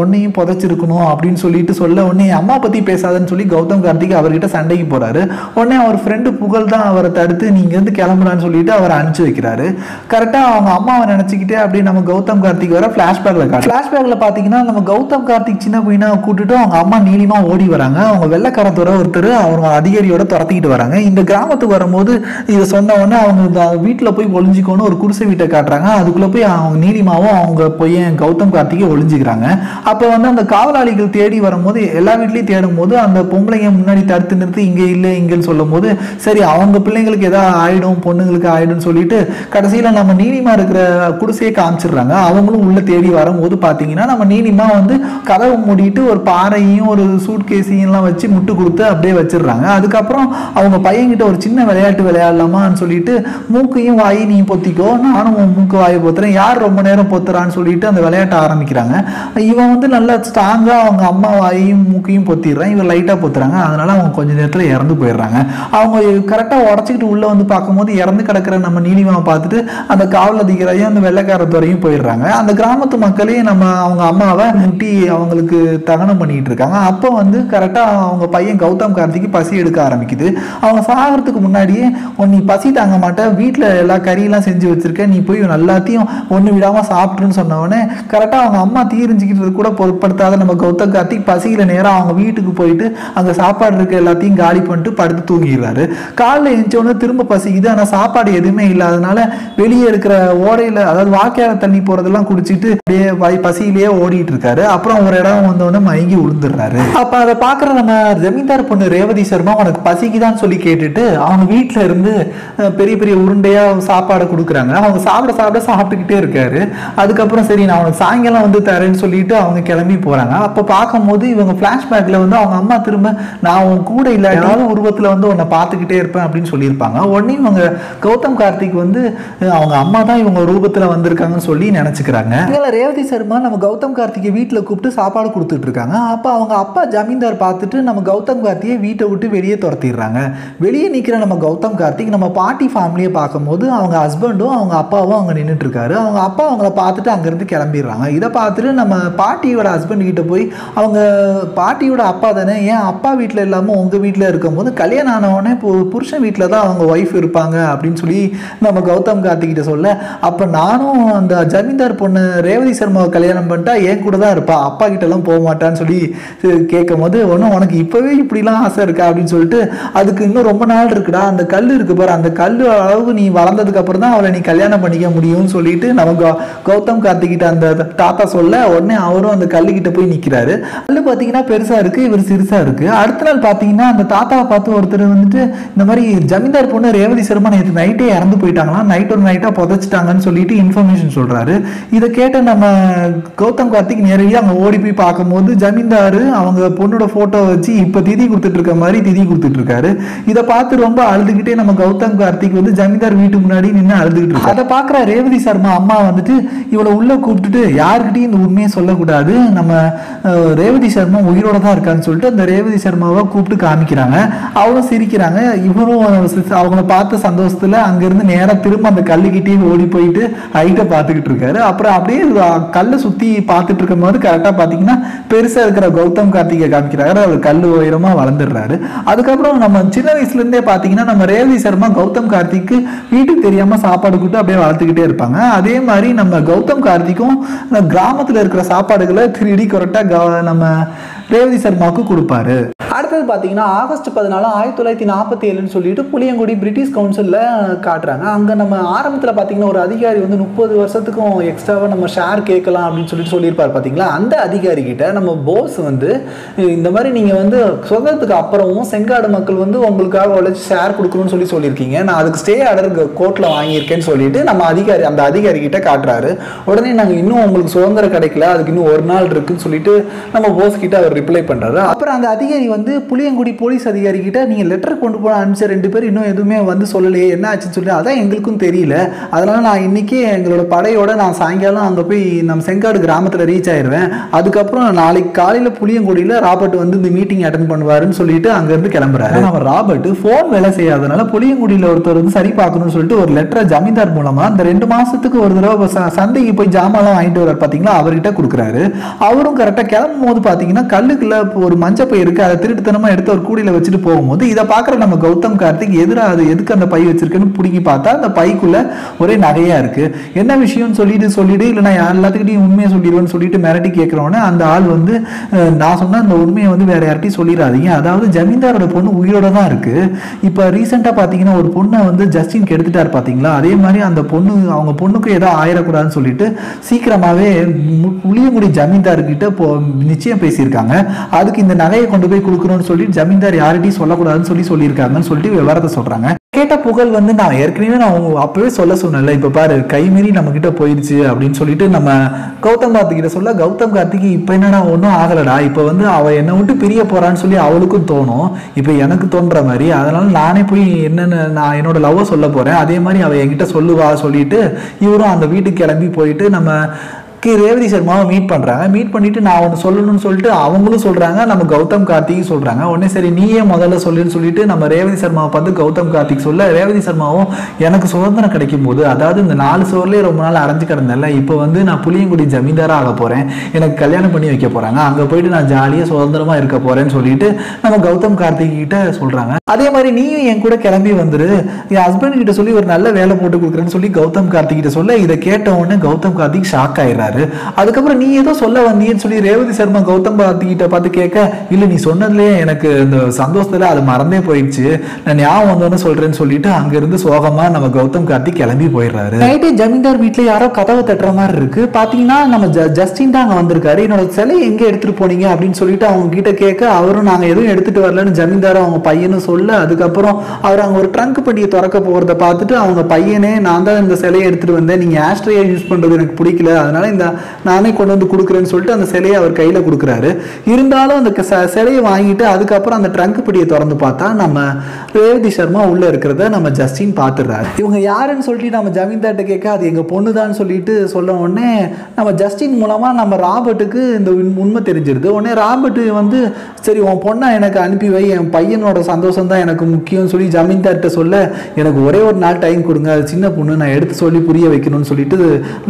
உன்னையும் புதைச்சிருக்கணும் அப்படின்னு சொல்லிட்டு சொல்ல உடனே அம்மா பத்தி பேசாதன்னு சொல்லி கௌதம் கார்த்திக் அவர்கிட்ட சண்டைக்கு போறாரு. உடனே அவர் ஃப்ரெண்டு புகழ் தான் அவரை தடுத்து நீங்க வந்து கிளம்பலான்னு சொல்லிட்டு அவரை அனுப்பிச்சு வைக்கிறாரு. கரெக்டா அவங்க அம்மாவை நினைச்சுக்கிட்டே அப்படியே நம்ம கௌதம் கார்த்திக் வர பிளாஷ்பேக்ல பாத்தீங்கன்னா நம்ம கௌதம் கார்த்திக் சின்ன பையனா கூட்டிட்டு அவங்க அம்மா நீலிமா ஓடி வராங்க. அவங்க வெள்ளக்காரத்தோட ஒருத்தர் அவங்க அதிகாரியோட துரத்திக்கிட்டு வராங்க. இந்த கிராமத்துக்கு வரும்போது இதை சொன்ன உடனே அவங்க வீட்டுல போய் ஒளிஞ்சிக்கணும் ஒரு குடிசை வீட்டை காட்டுறாங்க. அதுக்குள்ள போய் அவங்க நீலிமாவும் அவங்க பையன் கௌதம் கார்த்திகை ஒளிஞ்சுக்கிறாங்க. அப்ப வந்து அந்த காவலாளிகள் தேடி வரும்போது எல்லா வீட்லயும் தேடும் போது அந்த பொம்பளைங்க முன்னாடி தடுத்து நிறுத்தி இங்க இல்ல இங்கன்னு சொல்லும் போது சரி அவங்க பிள்ளைங்களுக்கு ஏதாவது ஆயிடும் பொண்ணு பொண்ணுங்களுக்கு ஆயிடும்னு சொல்லிட்டு கடைசியில நம்ம நீனிமா இருக்கிற குடிசையை காமிச்சிடுறாங்க. அவங்களும் உள்ள தேடி வரும்போது பாத்தீங்கன்னா நம்ம நீனிமா வந்து கதவை மூடிட்டு ஒரு பாறையும் ஒரு சூட்கேஸையும் எல்லாம் வச்சு முட்டு கொடுத்து அப்படியே வச்சிடுறாங்க. அதுக்கப்புறம் அவங்க பையன்கிட்ட ஒரு சின்ன விளையாட்டு விளையாடலாமான்னு சொல்லிட்டு மூக்கையும் வாய் நீ பொத்திக்கோ நானும் மூக்கு வாய் பொத்துறேன் யார் ரொம்ப நேரம் பொத்துறான்னு சொல்லிட்டு அந்த விளையாட்டை ஆரம்பிக்கிறாங்க. இவன் வந்து நல்லா ஸ்ட்ராங்கா அவங்க அம்மா வாயையும் மூக்கையும் பொத்திடுறான், இவன் லைட்டா பொத்துறாங்க. அதனால அவங்க கொஞ்ச நேரத்துல இறந்து போயிடுறாங்க. அவங்க கரெக்டா உடச்சிக்கிட்டு உள்ள வந்து பார்க்கும்போது இறந்து கிடக்கிற நம்ம நீலிமாவை பார்த்துட்டு அந்த காவல் அதிகாரியும் அந்த வெள்ளைக்காரத்துறையும் போயிடுறாங்க. அந்த கிராமத்து மக்களையும் நம்ம அவங்க அம்மாவை முட்டி அவங்களுக்கு தகனம் பண்ணிட்டு இருக்காங்க. அப்போ வந்து கரெக்டா அவங்க பையன் கௌதம் கார்த்திக்கு பசி எடுக்க ஆரம்பிக்குது. அவங்க சாகிறதுக்கு முன்னாடியே நீ பசி தாங்க மாட்ட, வீட்டில் எல்லா கறியெல்லாம் செஞ்சு வச்சிருக்க, நீ போய் எல்லாத்தையும் ஒன்று விடாம சாப்பிட்டுன்னு சொன்னவொடனே கரெக்டா அவங்க அம்மா தீரிஞ்சுக்கிட்டு கூட பொருட்படுத்தாத நம்ம கௌதம் கார்த்திக் பசியில நேரம் அவங்க வீட்டுக்கு போயிட்டு அங்கே சாப்பாடு இருக்க எல்லாத்தையும் காலி பண்ணிட்டு படுத்து தூங்கிடுறாரு. காலில் எழுந்தோடனே திரும்ப பசிக்குது, ஆனால் சாப்பாடு எதுவுமே இல்லாதனால வெளியே இருக்கிற ஓடையில் அதாவது வாக்கையால தண்ணி போறதெல்லாம் குடிச்சிட்டு அப்படியே பசியிலேயே ஓடிட்டு இருக்காரு. அப்புறம் ஒரு இடம் வந்தோடனே மயங்கி விழுந்துடுறாரு. அப்போ அதை பார்க்குற நம்ம ஜமீன்தார் பொண்ணு ரேவதி சர்மா உனக்கு பசிக்குதான்னு சொல்லி கேட்டுட்டு அவங்க வீட்டில இருந்து பெரிய பெரிய உருண்டையா சாப்பாடு கொடுக்குறாங்க. அவங்க சாப்பிட்டுக்கிட்டே இருக்காரு. அதுக்கப்புறம் சரி நான் அவனுக்கு சாயங்காலம் வந்து தரேன்னு சொல்லிட்டு அவங்க கிளம்பி போறாங்க. அப்போ பார்க்கும்போது இவங்க பிளாஷ்பேக்ல வந்து அவங்க அம்மா திரும்ப நான் உன் கூட இல்லாத உருவத்தில் வந்து உன்னை பார்த்துக்கிட்டே இருப்பேன் அப்படின்னு சொல்லியிருப்பாங்க. உடனே இவங்க கௌதம் கார்த்திக் வந்து அவங்க அம்மா தான் இவங்க ரூபத்தில் வந்திருக்காங்கன்னு சொல்லி நினச்சிக்கிறாங்க. இதனால் ரேவதி சர்மா நம்ம கௌதம் கார்த்திகை வீட்டில் கூப்பிட்டு சாப்பாடு கொடுத்துட்டு இருக்காங்க. அப்போ அவங்க அப்பா ஜமீன்தார் பார்த்துட்டு நம்ம கௌதம் கார்த்தியை வீட்டை விட்டு வெளியே துரத்திடுறாங்க. வெளியே நிற்கிற நம்ம கௌதம் கார்த்திக் நம்ம பாட்டி ஃபேமிலியை பார்க்கும்போது அவங்க ஹஸ்பண்டும் அவங்க அப்பாவும் அங்கே நின்றுட்டு இருக்காரு. அவங்க அப்பா அவங்கள பார்த்துட்டு அங்கேருந்து கிளம்பிடுறாங்க. இதை பார்த்துட்டு நம்ம பாட்டியோட ஹஸ்பண்ட் கிட்ட போய் அவங்க பாட்டியோட அப்பா தானே, ஏன் அப்பா வீட்டில் இல்லாமல் உங்கள் வீட்டில் இருக்கும்போது கல்யாணம் ஆனவனே புருஷன் வீட்டில் தான் அவங்க ஒய்ஃப் இருப்பாங்க அப்படின்னு சொல்லி நம்ம கௌதம் கார்த்திகிட்ட சொல்ல அப்போ நானும் அந்த ஜமீன்தார் பொண்ணு ரேவதி சர்மாவை கல்யாணம் பண்ணிட்டா என் கூட தான் இருப்பா, அப்பா கிட்டலாம் போக மாட்டான்னு சொல்லி கேட்கும் போது ஒன்றும் உனக்கு இப்போவே இப்படிலாம் ஆசை இருக்கா அப்படின்னு சொல்லிட்டு அதுக்கு இன்னும் ரொம்ப நாள் இருக்குடா, அந்த கல் இருக்கு பாரு, அந்த கல் அளவுக்கு நீ வளர்ந்ததுக்கு அப்புறம் தான் அவளை நீ கல்யாணம் பண்ணிக்க முடியும்னு சொல்லிட்டு நம்ம கௌதம் கார்த்திகிட்ட அந்த தாத்தா சொல்ல உடனே அவரும் அந்த கல்லுக்கிட்ட போய் நிற்கிறாரு. கல் பார்த்தீங்கன்னா பெருசாக இருக்குது, இவர் சிறுசாக இருக்குது. அடுத்த நாள் பார்த்தீங்கன்னா அந்த தாத்தாவை பார்த்து ஒருத்தர் வந்துட்டு இந்த மாதிரி ஜமீன்தார் பொண்ணு ரேவதி சர்மா நேற்று நைட்டே இறந்து போயிட்டாங்களா, நைட் ஒரு நைட்டாக புதைச்சிட்டாங்கன்னு சொல்லிட்டு இன்ஃபர்மேஷன் சொல்கிறாரு. இதை கேட்ட நம்ம கௌதம் கார்த்திக் நேரடியாக அங்கே ஓடி போய் பார்க்கும்போது ஜமீன்தார் அவங்க பொண்ணோட ஃபோட்டோ வச்சு இப்போ திதி கொடுத்துட்டு இருக்க மாதிரி திதி கொடுத்துட்டு இருக்காரு. இதை பார்த்து ரொம்ப அழுதுகிட்டே நம்ம கௌதம் கார்த்திக் வந்து ஜமீன்தார் வீட்டுக்கு முன்னாடி நின்று அழுதுகிட்டு இருக்காரு. அதை பார்க்குற ரேவதி சர்மா அம்மா வந்துட்டு இவளை உள்ளே கூப்பிட்டுட்டு யாருக்கிட்டையும் இந்த உண்மையை சொல்லக்கூடாது, நம்ம ரேவதி சர்மா உயிரோட தான் இருக்கான்னு சொல்லிட்டு அந்த ரேவதி சர்மாவை கூப்பிட்டு காமிக்கிறாங்க. அவளும் சிரிக்கிறாங்க. இவரும் அவங்கள பார்த்த சந்தோஷத்தில் அங்கேருந்து நேராக திரும்ப அந்த கல்லுக்கிட்டேயும் ஓடி போயிட்டு ஹைட்டை பார்த்துக்கிட்டு இருக்காரு. அப்புறம் அப்படியே கல்லை சுற்றி பார்த்துட்டு இருக்கும் போது கரெக்டாக பார்த்தீங்கன்னா பெருசாக இருக்கிற கௌதம் கார்த்திகை காமிக்கிறாரு. அவர் கல் உயரமாக வளர்ந்துடுறாரு. அதுக்கப்புறம் நம்ம சின்ன வயசுலேருந்தே பார்த்தீங்கன்னா நம்ம ரேவதி சர்மா கௌதம் கார்த்திக்கு வீட்டுக்கு தெரியாமல் சாப்பாடு கூட்டு அப்படியே வளர்த்துக்கிட்டே இருப்பாங்க. அதே மாதிரி நம்ம கௌதம் கார்த்திக்கும் கிராமத்தில் இருக்கிற சாப்பாடுகளை திருடி கரெக்டாக நம்ம ரேவதி சர்மாவுக்கு கொடுப்பாரு. அடுத்தது பார்த்தீங்கன்னா August 14, 1947 சொல்லிட்டு புளியங்குடி பிரிட்டிஷ் கவுன்சிலில் காட்டுறாங்க. அங்கே நம்ம ஆரம்பத்தில் பார்த்தீங்கன்னா ஒரு அதிகாரி வந்து 30 வருஷத்துக்கும் எக்ஸ்ட்ராவாக நம்ம ஷேர் கேட்கலாம் அப்படின்னு சொல்லிட்டு சொல்லியிருப்பார் பார்த்தீங்களா. அந்த அதிகாரிகிட்ட நம்ம போஸ் வந்து இந்த மாதிரி நீங்கள் வந்து சுதந்திரத்துக்கு அப்புறமும் செங்காடு மக்கள் வந்து உங்களுக்காக உழைச்சி ஷேர் கொடுக்கணும்னு சொல்லி சொல்லியிருக்கீங்க, நான் அதுக்கு ஸ்டே ஆர்டர் கோர்ட்டில் வாங்கியிருக்கேன்னு சொல்லிட்டு நம்ம அந்த அதிகாரிகிட்ட காட்டுறாரு. உடனே நாங்கள் இன்னும் உங்களுக்கு சுதந்திரம் கிடைக்கல, அதுக்கு இன்னும் ஒரு நாள் இருக்குன்னு சொல்லிட்டு நம்ம போஸ் கிட்ட அவர் ரிப்ளை பண்ணுறாரு. அப்புறம் அந்த அதிகாரி வந்து புளியங்குடி போலீஸ் அதிகாரி கிட்ட நீங்க லெட்டர் கொண்டு போன அனுப்பிச்ச 2 பேர் இன்னும் எதுவுமே வந்து சொல்லலையே, என்ன ஆச்சுன்னு சொல்லி அதான் எங்களுக்கும் தெரியல, அதனால நான் இன்னைக்கு எங்களோட படையோட நான் சாயங்காலம் அங்கே போய் நம்ம செங்காடு கிராமத்தில் ரீச் ஆயிடுவேன், அதுக்கப்புறம் நாளைக்கு காலையில் புளியங்குடியில் ராபர்ட் வந்து இந்த மீட்டிங் அட்டென்ட் பண்ணுவாருன்னு சொல்லிட்டு அங்கேருந்து கிளம்புறாரு. நம்ம ராபர்ட் ஃபோன் வேலை செய்யாதனால புளியங்குடியில் ஒருத்தர் வந்து சரி பார்க்கணும்னு சொல்லிட்டு ஒரு லெட்டரை ஜமீன்தார் மூலமா அந்த 2 மாசத்துக்கு ஒரு தடவை சந்தைக்கு போய் ஜாமான்லாம் வாங்கிட்டு வர்றாரு பார்த்தீங்களா, அவர்கிட்ட கொடுக்குறாரு. அவரும் கரெக்டாக கிளம்பும் போது பார்த்தீங்கன்னா கல்லுக்குள்ள ஒரு மஞ்சப்பை இருக்கு, அதை திருட்டுத்தனமா எடுத்து ஒரு கூடையில வச்சுட்டு போகும்போது இதை பார்க்குற நம்ம கௌதம் கார்த்திக் எதிராக எதுக்கு அந்த பை வச்சிருக்குன்னு பிடிக்கி பார்த்தா அந்த பைக்குள்ள ஒரே நகையா இருக்கு. என்ன விஷயம்னு சொல்லிட்டு இல்லைனா எல்லாத்துக்கிட்டையும் உண்மையை சொல்லிடுவேன்னு சொல்லிட்டு மிரட்டி கேட்குறவனே அந்த ஆள் வந்து நான் சொன்ன அந்த உண்மையை வந்து வேற யார்ட்டையும் சொல்லிடாதீங்க, அதாவது ஜமீன்தாரோட பொண்ணு உயிரோட தான் இருக்கு, இப்போ ரீசெண்டாக பார்த்தீங்கன்னா ஒரு பொண்ணை வந்து ஜஸ்டின் கெடுத்துட்டார் பார்த்தீங்களா, அதே மாதிரி அந்த பொண்ணு அவங்க பொண்ணுக்கு ஏதோ ஆயிடக்கூடாதுன்னு சொல்லிட்டு சீக்கிரமாகவே புளியங்குடி ஜமீன்தார்கிட்ட நிச்சயம் பேசியிருக்காங்க, அதுக்கு இந்த நகையை கொண்டு போய் கொடுக்கணும்னு சொல்லி ஜமீன்தார் யார்கிட்டயும் சொல்லக்கூடாதுன்னு சொல்லி சொல்லியிருக்காங்கன்னு சொல்லிட்டு விவரத்தை சொல்றாங்க. கேட்ட புகழ் வந்து நான் ஏற்கனவே நான் அப்பவே சொல்ல சொன்னேன்ல, இப்போ பாரு கைமீறி நம்மக்கிட்ட போயிடுச்சு அப்படின்னு சொல்லிட்டு நம்ம கௌதம் கார்த்திகிட்ட சொல்ல, கௌதம் கார்த்திக்கு இப்போ என்னடா ஒன்றும் ஆகலடா, இப்போ வந்து அவள் என்னை விட்டு பிரிய போகிறான்னு சொல்லி அவளுக்கும் தோணும், இப்போ எனக்கு தோன்ற மாதிரி, அதனால் நானே போய் என்னென்ன நான் என்னோடய லவ்வை சொல்ல போகிறேன், அதே மாதிரி அவள் என்கிட்ட சொல்லுவா சொல்லிட்டு இவரும் அந்த வீட்டுக்கு கிளம்பி போயிட்டு நம்ம ரேவதி சர்மாவை மீட் பண்ணுறாங்க. மீட் பண்ணிவிட்டு நான் ஒன்று சொல்லணும்னு சொல்லிட்டு அவங்களும் சொல்கிறாங்க, நம்ம கௌதம் கார்த்திக் சொல்கிறாங்க. உடனே சரி நீயே முதல்ல சொல்லுன்னு சொல்லிட்டு நம்ம ரேவதி சர்மாவை பார்த்து கௌதம் கார்த்திக் சொல்ல, ரேவதி சர்மாவும் எனக்கு சுதந்திரம் கிடைக்கும் போது, அதாவது இந்த 4 சுவர்லேயே ரொம்ப நாள் அடைஞ்சு கிடந்தேன்ல, இப்போ வந்து நான் புளியங்குடி ஜமீன்தாராக ஆக போகிறேன், எனக்கு கல்யாணம் பண்ணி வைக்க போகிறாங்க, அங்கே போயிட்டு நான் ஜாலியாக சுதந்திரமாக இருக்க போகிறேன்னு சொல்லிட்டு நம்ம கௌதம் கார்த்திக் கிட்ட சொல்கிறாங்க. அதே மாதிரி நீயும் என் கூட கிளம்பி வந்துரு, என் ஹஸ்பண்ட் கிட்ட சொல்லி ஒரு நல்ல வேலை போட்டு கொடுக்குறேன்னு சொல்லி கௌதம் கார்த்திக் கிட்ட சொல்ல, இதை கேட்ட உடனே கௌதம் கார்த்திக் ஷாக் ஆயிடுறாரு. அதுக்கப்புறம் நீ ஏதோ சொல்ல வந்தீன்னு சொல்லி ரேவதி சர்மா கௌதம் கார்த்திகிட்ட பார்த்து கேட்க, இல்லை நீ சொன்னதுலேயே எனக்கு இந்த சந்தோஷத்தில் அது மறந்தே போயிடுச்சு, நான் ஞாபகம் வந்தோன்னு சொல்கிறேன்னு சொல்லிட்டு அங்கேருந்து சோகமாக நம்ம கௌதம் கார்த்திக் கிளம்பி போயிடுறாரு. நைட்டு ஜமீன்தார் வீட்டில் யாரோ கதவை தட்டுற மாதிரி இருக்குது. பார்த்தீங்கன்னா நம்ம ஜஸ்டின் தான் அங்கே வந்திருக்காரு. என்னோட சிலை எங்கே எடுத்துகிட்டு போனீங்க அப்படின்னு சொல்லிட்டு அவங்க கிட்ட கேட்க, அவரும் நாங்கள் எதுவும் எடுத்துகிட்டு வரலன்னு ஜமீன்தார் அவங்க பையனும் சொல்ல, அதுக்கப்புறம் அவர் அங்கே ஒரு ட்ரங்க் பண்ணியை திறக்க போகிறத பார்த்துட்டு அவங்க பையனே, நான் தான் இந்த சிலையை எடுத்துகிட்டு வந்தேன், நீங்கள் ஆஸ்ட்ரையை யூஸ் பண்ணுறது எனக்கு பிடிக்கல, அதனால நானே கொண்டு வந்து கொடுக்குறேன்னு சொல்லிட்டு அந்த சிலையை அவர் கையில கொடுக்குறாரு. இருந்தாலும் அந்த சிலையை வாங்கிட்டு அதுக்கப்புறம் அந்த ட்ரங்க் பிடியை திறந்து பார்த்தா நம்ம ரேவதி சர்மா உள்ள இருக்கிறத நம்ம ஜஸ்டின் பார்த்துடுறாரு. இவங்க யாருன்னு சொல்லிட்டு நம்ம ஜமீன்தார்ட்ட கேட்க, அது எங்க பொண்ணுதான் சொல்லிட்டு சொல்ல உடனே நம்ம ஜஸ்டின் மூலமா நம்ம ராபர்ட்டுக்கு இந்த உண்மை தெரிஞ்சிருது. உடனே ராபர்ட் வந்து சரி உன் பொண்ணை எனக்கு அனுப்பி வை, என் பையனோட சந்தோஷம் தான் எனக்கு முக்கியம் சொல்லி ஜமீன்தார்ட்ட சொல்ல, எனக்கு ஒரே ஒரு நாள் டைம் கொடுங்க, சின்ன பொண்ணு, நான் எடுத்து சொல்லி புரிய வைக்கணும்னு சொல்லிட்டு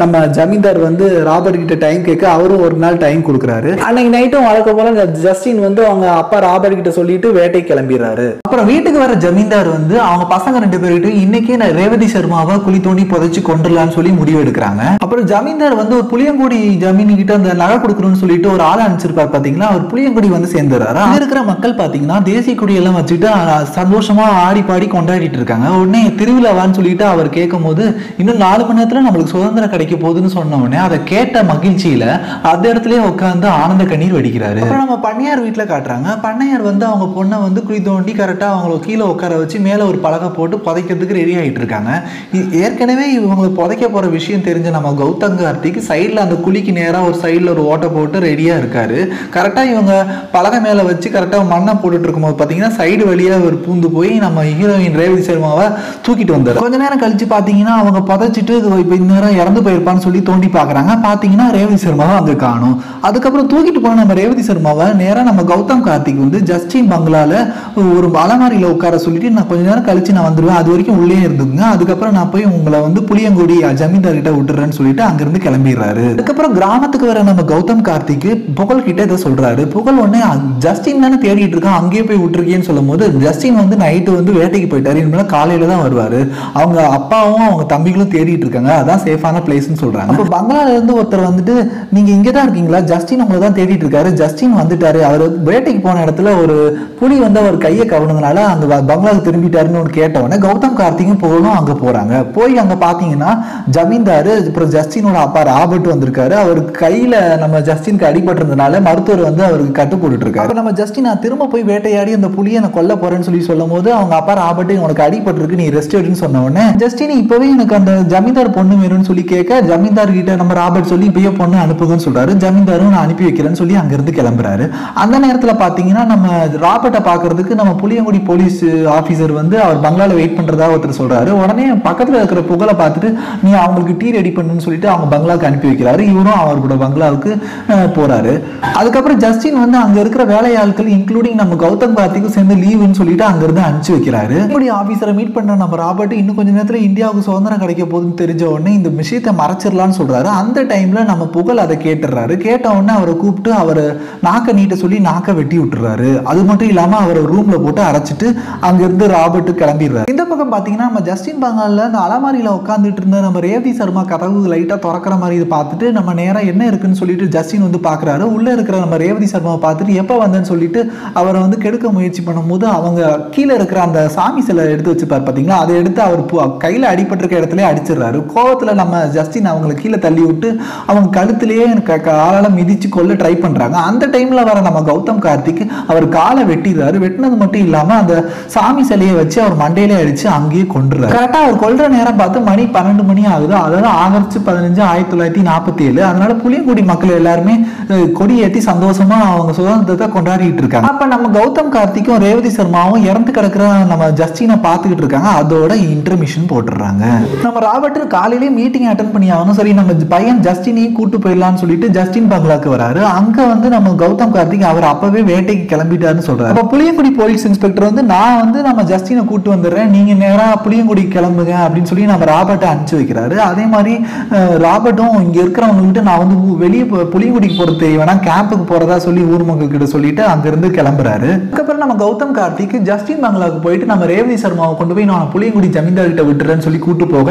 நம்ம ஜமீன்தார் வந்து ராபர்ட் கிட்ட டைம் கேட்க அவரும் ஒரு நாள் டைம் கொடுக்குறாரு. அன்னைக்கு நைட்டும் வழக்கம் போல ஜஸ்டின் வந்து அவங்க அப்பா ராபர்ட் கிட்ட சொல்லிட்டு வேட்டை கிளம்பிடுறாரு. அப்புறம் வீட்டுக்கு வர ஜமீன்தார் வந்து அவங்க பசங்க 2 பேர்கிட்டையும் இன்னைக்கே நான் ரேவதி சர்மாவை குழி தோண்டி புதைச்சு கொண்டுலான்னு சொல்லி முடிவு எடுக்கிறாங்க. அப்புறம் ஜமீன்தார் வந்து ஒரு புளியங்குடி ஜமீன் கிட்ட அந்த நகை கொடுக்கணும்னு சொல்லிட்டு ஒரு ஆள் அனுப்பிச்சிருப்பாரு. பாத்தீங்கன்னா அவர் புளியங்குடி வந்து சேர்ந்துறாரு. அங்க இருக்கிற மக்கள் பாத்தீங்கன்னா தேசிய கொடியெல்லாம் வச்சுட்டு சந்தோஷமா ஆடி பாடி கொண்டாடிட்டு இருக்காங்க. உடனே திருவிழாவான்னு சொல்லிட்டு அவர் கேட்கும் போது இன்னும் 4 மணி நேரத்துல நம்மளுக்கு சுதந்திரம் கிடைக்க போகுதுன்னு சொன்ன உடனே அதை கேட்ட மகிழ்ச்சியில அந்த இடத்துலயே உட்காந்து ஆனந்த கண்ணீர் வடிக்கிறாரு. நம்ம பண்ணையார் வீட்டுல காட்டுறாங்க. பண்ணையார் வந்து அவங்க பொண்ணை வந்து குழி தோண்டி கரெக்டா அவங்கள கீழே உட்கார வச்சு மேல ஒரு பலகை போட்டு புதைக்கிறதுக்கு ரெடி ஆயிட்டு இருக்காங்க. ஏற்கனவே இவங்களை புதைக்க போற விஷயம் தெரிஞ்ச நம்ம கௌதம் கார்த்திக் சைட்ல அந்த குழிக்கு நேரா ஒரு சைட்ல ஒரு ஓட்டை போட்டு ரெடியா இருக்காரு. கரெக்டா இவங்க பலகை மேல வச்சு கரெக்டா மண்ணை போட்டுட்டு இருக்கும்போது பாத்தீங்கன்னா சைடு வழியா ஒரு பூந்து போய் நம்ம ஹீரோயின் ரேவதி சர்மாவை தூக்கிட்டு வந்தாரு. கொஞ்ச நேரம் கழிச்சு பாத்தீங்கன்னா அவங்க புதைச்சிட்டு இப்ப இந்நேரம் இறந்து போயிருப்பான்னு சொல்லி தோண்டி பார்க்குறாங்க. பார்த்தீங்கன்னா ரேவதி சர்மாவை அங்கே காணும். அதுக்கப்புறம் தூக்கிட்டு போன நம்ம ரேவதி சர்மாவை நேராக நம்ம கௌதம் கார்த்திக் வந்து ஜஸ்டின் பங்களாவில் ஒரு அலமாரியில் உட்கார சொல்லிட்டு, நான் கொஞ்ச நேரம் கழிச்சு நான் வந்துடுவேன், அது வரைக்கும் உள்ளே இருந்துங்க, அதுக்கப்புறம் நான் போய் உங்களை வந்து புளியங்குடி ஜமீன்தார்கிட்ட விட்டுறேன்னு சொல்லிட்டு அங்கேருந்து கிளம்பிடுறாரு. அதுக்கப்புறம் கிராமத்துக்கு வர நம்ம கௌதம் கார்த்திக் புகழ்கிட்ட இதை சொல்கிறாரு. புகழ் ஒன்னே ஜஸ்டின் தானே தேடிட்டு இருக்கான், அங்கேயே போய் விட்டுருக்கேன்னு சொல்லும் போது, ஜஸ்டின் வந்து நைட்டு வந்து வேட்டைக்கு போயிட்டாரு, இனிமேல் காலையில் தான் வருவார், அவங்க அப்பாவும் அவங்க தம்பிகளும் தேடிட்டு இருக்காங்க, அதான் சேஃபான பிளேஸ்ன்னு சொல்கிறாங்க. அப்போ பங்களால இருந்து ஒருத்தர் வந்துட்டு, நீங்க இங்கே தான் இருக்கீங்களா, ஜஸ்டின் உங்களை தான் தேடிட்டு இருக்காரு, ஜஸ்டின் வந்துட்டாரு, அவர் வேட்டைக்கு போன இடத்துல ஒரு புலி வந்து அவர் கையை கவனதுனால அந்த பங்களாவுக்கு திரும்பிட்டாருன்னு ஒன்று கேட்டவொடனே கௌதம் கார்த்திக்கும் போகணும். அங்கே போறாங்க. போய் அங்கே பார்த்தீங்கன்னா ஜமீன்தாரு அப்புறம் ஜஸ்டினோட அப்பா ராபர்ட் வந்திருக்காரு. அவருக்கு கையில நம்ம ஜஸ்டினுக்கு அடிபட்டிருந்தனால மருத்துவர் வந்து அவருக்கு கட்டு போட்டுட்டு இருக்காரு. நம்ம ஜஸ்டின் நான் திரும்ப போய் வேட்டையாடி அந்த புலியை நான் கொல்ல போறேன்னு சொல்லி சொல்லும் போது அவங்க அப்பா ராபர்ட் உனக்கு அடிபட்டிருக்கு, நீ ரெஸ்ட் எடுன்னு சொன்ன உடனே ஜஸ்டின் இப்பவே எனக்கு அந்த ஜமீன்தார் பொண்ணு வேணும்னு சொல்லி கேட்க ஜமீன்தார் கிட்ட நம்ம ராபர்ட் சொல்லி இப்பயே பொண்ணு அனுப்புங்கன்னு சொல்றாரு. ஜமீன்தாரும் நான் அனுப்பி வைக்கிறேன்னு சொல்லி அங்கிருந்து கிளம்புறாரு. அந்த நேரத்தில் பார்த்தீங்கன்னா நம்ம ராபர்ட்டை பார்க்கறதுக்கு நம்ம புளியங்குடி போலீஸ் ஆஃபீஸர் வந்து அவர் பங்களாவில் வெயிட் பண்ணுறதா ஒருத்தர் சொல்றாரு. உடனே பக்கத்தில் இருக்கிற புகழை பார்த்துட்டு நீ அவங்களுக்கு டீ ரெடி பண்ணுன்னு சொல்லிட்டு அவங்க பங்களாவுக்கு அனுப்பி வைக்கிறாரு. இவரும் அவரோட பங்களாவுக்கு போறாரு. அதுக்கப்புறம் ஜஸ்டின் வந்து அங்கே இருக்கிற வேலையாட்கள் இன்க்ளூடிங் நம்ம கௌதம் கார்த்திக்கும் சேர்ந்து லீவுன்னு சொல்லிட்டு அங்கிருந்து அனுப்பிச்சு வைக்கிறாரு. புளியங்குடி ஆஃபீஸரை மீட் பண்ண நம்ம ராபர்ட் இன்னும் கொஞ்ச நேரத்தில் இந்தியாவுக்கு சுதந்திரம் கிடைக்க போகுதுன்னு தெரிஞ்ச உடனே இந்த விஷயத்தை மறைச்சிடலான்னு சொல்றாரு. அந்த டைம்ல நம்ம புகழ் அதை கேட்டுறாரு. கேட்ட உடனே அவரை கூப்பிட்டு அவர் நாக்க நீட்ட சொல்லி நாக்க வெட்டி விட்டுறாரு. அது மட்டும் இல்லாம அவரை ரூம்ல போட்டு அரைச்சிட்டு அங்கிருந்து ராபர்ட் கிளம்பிடுறாரு. இந்த பக்கம் பாத்தீங்கன்னா நம்ம ஜஸ்டின் பங்கால்ல அந்த அலமாரியில உட்காந்துட்டு இருந்த நம்ம ரேவதி சர்மா கதவு லைட்டா திறக்கிற மாதிரி இது பார்த்துட்டு நம்ம நேரா என்ன இருக்குன்னு சொல்லிட்டு ஜஸ்டின் வந்து பாக்குறாரு. உள்ள இருக்கிற நம்ம ரேவதி சர்மாவை பார்த்துட்டு எப்ப வந்தேன்னு சொல்லிட்டு அவரை வந்து கெடுக்க முயற்சி பண்ணும் போது அவங்க கீழே இருக்கிற அந்த சாமி சிலை எடுத்து வச்சுப்பாரு பாத்தீங்களா, அதை எடுத்து அவர் கையில அடிபட்டிருக்க இடத்துல அடிச்சிடுறாரு. கோவத்துல நம்ம ஜஸ்டின் அவங்களை கீழே தள்ளி விட்டு அவங்க கழுத்திலேயே காலால மிதிச்சு கொள்ள ட்ரை பண்றாங்க. அந்த டைம்ல வர நம்ம கௌதம் கார்த்திக் அவர் காலை வெட்டிடுறாரு. வெட்டினது மட்டும் இல்லாம அந்த சாமி சிலையை வச்சு அவர் மண்டையிலே அடிச்சு அங்கேயே கொண்டுறாரு. கரெக்டா அவர் கொல்ற நேரம் பார்த்து மணி 12 மணி ஆகுது. அதாவது ஆகஸ்ட் 15, 1947. அதனால புளியங்குடி மக்கள் எல்லாருமே கொடி ஏற்றி சந்தோஷமா அவங்க சுதந்திரத்தை கொண்டாடிட்டு இருக்காங்க. அப்ப நம்ம கௌதம் கார்த்திக்கும் ரேவதி சர்மாவும் இறந்து கிடக்கிற நம்ம ஜஸ்டினை பார்த்துக்கிட்டு இருக்காங்க. அதோட இன்டர்மிஷன் போட்டுறாங்க. நம்ம ராபர்ட் காலையிலேயே மீட்டிங் அட்டெண்ட் பண்ணி ஆகணும். சரி நம்ம பையன் ஜஸ்டினையும் கூட்டு போயிடலாம்னு சொல்லிட்டு ஜஸ்டின் பங்களாக்கு வராரு. அங்க வந்து நம்ம கௌதம் கார்த்திக் அவர் அப்பவே வேட்டைக்கு கிளம்பிட்டாருன்னு சொல்றாரு. அப்ப புளியங்குடி போலீஸ் இன்ஸ்பெக்டர் வந்து நான் வந்து நம்ம ஜஸ்டினை கூட்டு வந்துடுறேன், நீங்க நேரா புளியங்குடி கிளம்புங்க அப்படின்னு சொல்லி நம்ம ராபர்ட்டை அனுப்பிச்சு வைக்கிறாரு. அதே மாதிரி ராபர்ட்டும் இங்க இருக்கிறவங்க கிட்ட நான் வந்து வெளியே புளியங்குடிக்கு போறது வேணா, கேம்புக்கு போறதா சொல்லி ஊர் மக்கள் கிட்ட சொல்லிட்டு அங்கிருந்து கிளம்புறாரு. அதுக்கப்புறம் நம்ம கௌதம் கார்த்திக் ஜஸ்டின் பங்களாவுக்கு போயிட்டு நம்ம ரேவதி சர்மாவை கொண்டு போய் நான் புளியங்குடி ஜமீன்தார் கிட்ட விட்டுறேன்னு சொல்லி கூட்டு போக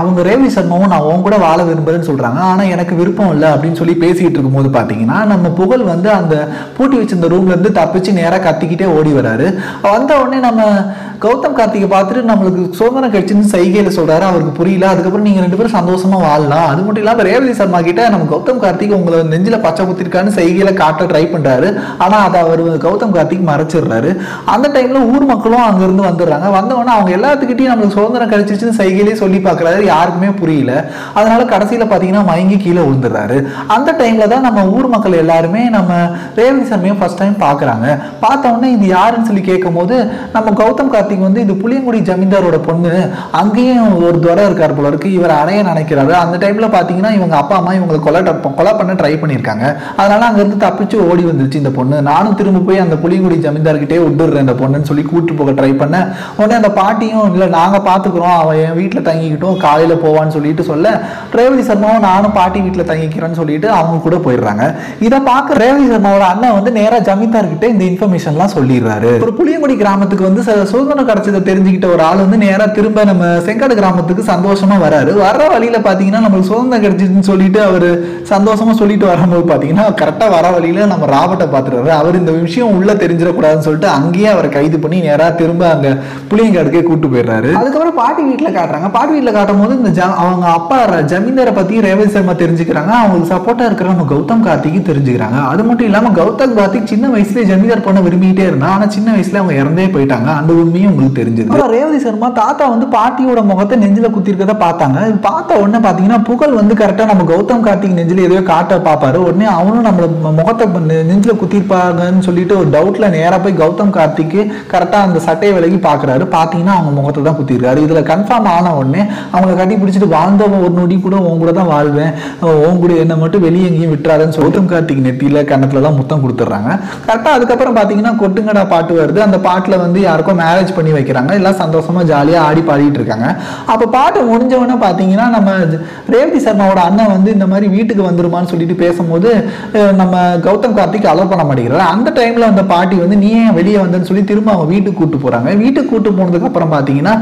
அவங்க ரேவதி சர்மாவும் நான் உன் கூட வாழ விரும்புறேன்னு சொல்றாங்க. ஆனா எனக்கு விருப்பம் இல்லை அப்படின்னு சொல்லி பேசிட்டு இருக்கும் போது பாத்தீங்கன்னா நம்ம புகழ் வந்து அந்த பூட்டி வச்சிருந்த ரூம்ல இருந்து தப்பிச்சு நேரா கத்திக்கிட்டே ஓடி வராரு. வந்த உடனே நம்ம கௌதம் கார்த்திகை பார்த்துட்டு நம்மளுக்கு சோதனை கட்சின்னு சைகையில சொல்றாரு. அவருக்கு புரியல. அதுக்கப்புறம் நீங்க 2 பேரும் சந்தோஷமா வாழலாம். அது மட்டும் இல்லாம ரேவதி சர்மா கிட்ட நம்ம கௌதம் கார்த்திக் உங்களை நெஞ்சில பச்சை குத்திருக்கான்னு சைகையில காட்ட ட்ரை பண்றாரு. ஆனா அதை அவர் கௌதம் கார்த்திக் மறைச்சிடுறாரு. அந்த டைம்ல ஊர் மக்களும் அங்க இருந்து வந்துடுறாங்க. வந்தவொடனே அவங்க எல்லாத்துக்கிட்டையும் நம்மளுக்கு சோதனை கழிச்சிருச்சுன்னு சைகையிலேயே சொல்லி பாக்குறாரு. யாருக்குமே புரியல. அதனால கடைசியில பாத்தீங்கன்னா மயங்கி கீழே விழுந்துடுறாரு. அந்த டைம்ல தான் நம்ம ஊர் மக்கள் எல்லாருமே நம்ம ரேவதி சர்மையை ஃபர்ஸ்ட் டைம் பார்க்குறாங்க. பார்த்த உடனே இது யாருன்னு சொல்லி கேட்கும் போது நம்ம கௌதம் கார்த்திக் வந்து இது புளியங்குடி ஜமீன்தாரோட பொண்ணு, அங்கேயும் ஒரு துறை இருக்கார் போல இருக்கு, இவர் அடைய நினைக்கிறாரு. அந்த டைம்ல பாத்தீங்கன்னா இவங்க அப்பா அம்மா இவங்களை கொலை பண்ண ட்ரை பண்ணியிருக்காங்க. அதனால அங்கிருந்து தப்பிச்சு ஓடி வந்துருச்சு இந்த பொண்ணு. நானும் திரும்ப போய் அந்த புளியங்குடி ஜமீன்தார்கிட்டே விட்டுடுறேன் இந்த பொண்ணுன்னு சொல்லி கூட்டு போக ட்ரை பண்ண உடனே அந்த பாட்டியும் இல்லை நாங்கள் பார்த்துக்குறோம், அவன் என் வீட்டில் தங்கிக்கிட்டோம், காலையில் போவான்னு சொல்லிட்டு சொல்ல ரேவதி சர்மாவும் நானும் பாட்டி வீட்டில் தங்கிக்கிறேன்னு சொல்லிட்டு அவங்க கூட போயிடுறாங்க. இதை பார்க்க ரேவதி சர்மாவோட அண்ணன் வந்து நேராக ஜமீன்தார்கிட்ட இந்த இன்ஃபர்மேஷன்லாம் சொல்லிடுறாரு. ஒரு புளியங்குடி கிராமத்துக்கு வந்து சுதந்திரம் கிடைச்சதை தெரிஞ்சுக்கிட்ட ஒரு ஆள் வந்து நேராக திரும்ப நம்ம செங்கடு கிராமத்துக்கு சந்தோஷமா வராரு. வர்ற வழியில பார்த்தீங்கன்னா நம்மளுக்கு சுதந்திரம் கிடைச்சிதுன்னு சொல்லிட்டு அவர் சந்தோஷமா சொல்லிட்டு வரும்போது பார்த்தீங்கன்னா கரெக்டாக வர வழியில நம்ம ராபர்ட்டை பார்த்துறாரு. அவர் இந்த விஷயம் உள்ள தெரிஞ்சிடக்கூடாதுன்னு சொல்லிட்டு அங்கேயே அவரை கைது பண்ணி நேராக திரும்ப அங்கே புளியங்காடுக்கே கூட்டு போயிடுறாரு. அதுக்கப்புறம் பாட்டி வீட்டில் காட்டுறாங்க. பாட்டி வீட்டில் காட்டும் போது இந்த அவங்க அப்பா ஜமீன்தாரை பத்தி ரேவதி சர்மா தெரிஞ்சுக்கிறாங்க. அவங்களுக்கு சப்போர்ட்டா இருக்கிற நம்ம கௌதம் கார்த்திக்கு தெரிஞ்சுக்கிறாங்க. அது மட்டும் இல்லாம கௌதம் கார்த்திக் சின்ன வயசுல ஜமீன்தார் பண்ண விரும்பிக்கிட்டே இருந்தா, ஆனா சின்ன வயசுல அவங்க இறந்தே போயிட்டாங்க. அந்த உண்மையும் உங்களுக்கு தெரிஞ்சிருக்கு. ரேவதி சர்மா தாத்தா வந்து பாட்டியோட முகத்தை நெஞ்சில குத்திருக்கதை பார்த்தாங்க. இது பார்த்த உடனே பாத்தீங்கன்னா புகழ் வந்து கரெக்டா நம்ம கௌதம் கார்த்திக் நெஞ்சில ஏதோ காட்ட பாப்பாரு. உடனே அவனும் நம்ம முகத்தை நெஞ்சில குத்திருப்பாங்கன்னு சொல்லிட்டு ஒரு டவுட்ல நேரா போய் கௌதம் கார்த்திக்கு கரெக்டா அந்த சட்டையை விலகி பாக்குறாரு. பாத்தீங்கன்னா அவங்க முகத்தை தான் குத்திருக்காரு. இதுல கன்ஃபார்ம் ஆன உடனே அவங்க கட்டி பிடிச்சிட்டு வாழ்ந்தவன் ஒரு நொடி கூட உன் கூட தான் வாழ்வேன், உன் கூட என்ன மட்டும் வெளியே எங்கேயும் விட்டுறாருன்னு கௌதம் கார்த்திக் நெத்தியில கணத்துல தான் முத்தம் கொடுத்துட்றாங்க. கரெக்டா அதுக்கப்புறம் பாத்தீங்கன்னா கொட்டுங்கடா பாட்டு வருது. அந்த பாட்டுல வந்து யாருக்கும் மேரேஜ் பண்ணி வைக்கிறாங்க. எல்லாம் சந்தோஷமா ஜாலியா ஆடி பாடிட்டு இருக்காங்க. அப்ப பாட்டு முடிஞ்சவன பாத்தீங்கன்னா நம்ம ரேவதி சர்மாவோட அண்ணன் வந்து இந்த மாதிரி வீட்டுக்கு வந்துருமான்னு சொல்லிட்டு பேசும்போது நம்ம கௌதம் கார்த்திக் அலோ பண்ண மாட்டேங்கிறாரு. அந்த டைம்ல அந்த பாட்டி வந்து நீ ஏன் வெளியே வந்தேன்னு சொல்லி திரும்ப அவங்க வீட்டுக்கு கூட்டு போறாங்க. வீட்டுக்கு கூட்டு போனதுக்கு அப்புறம் பாத்தீங்கன்னா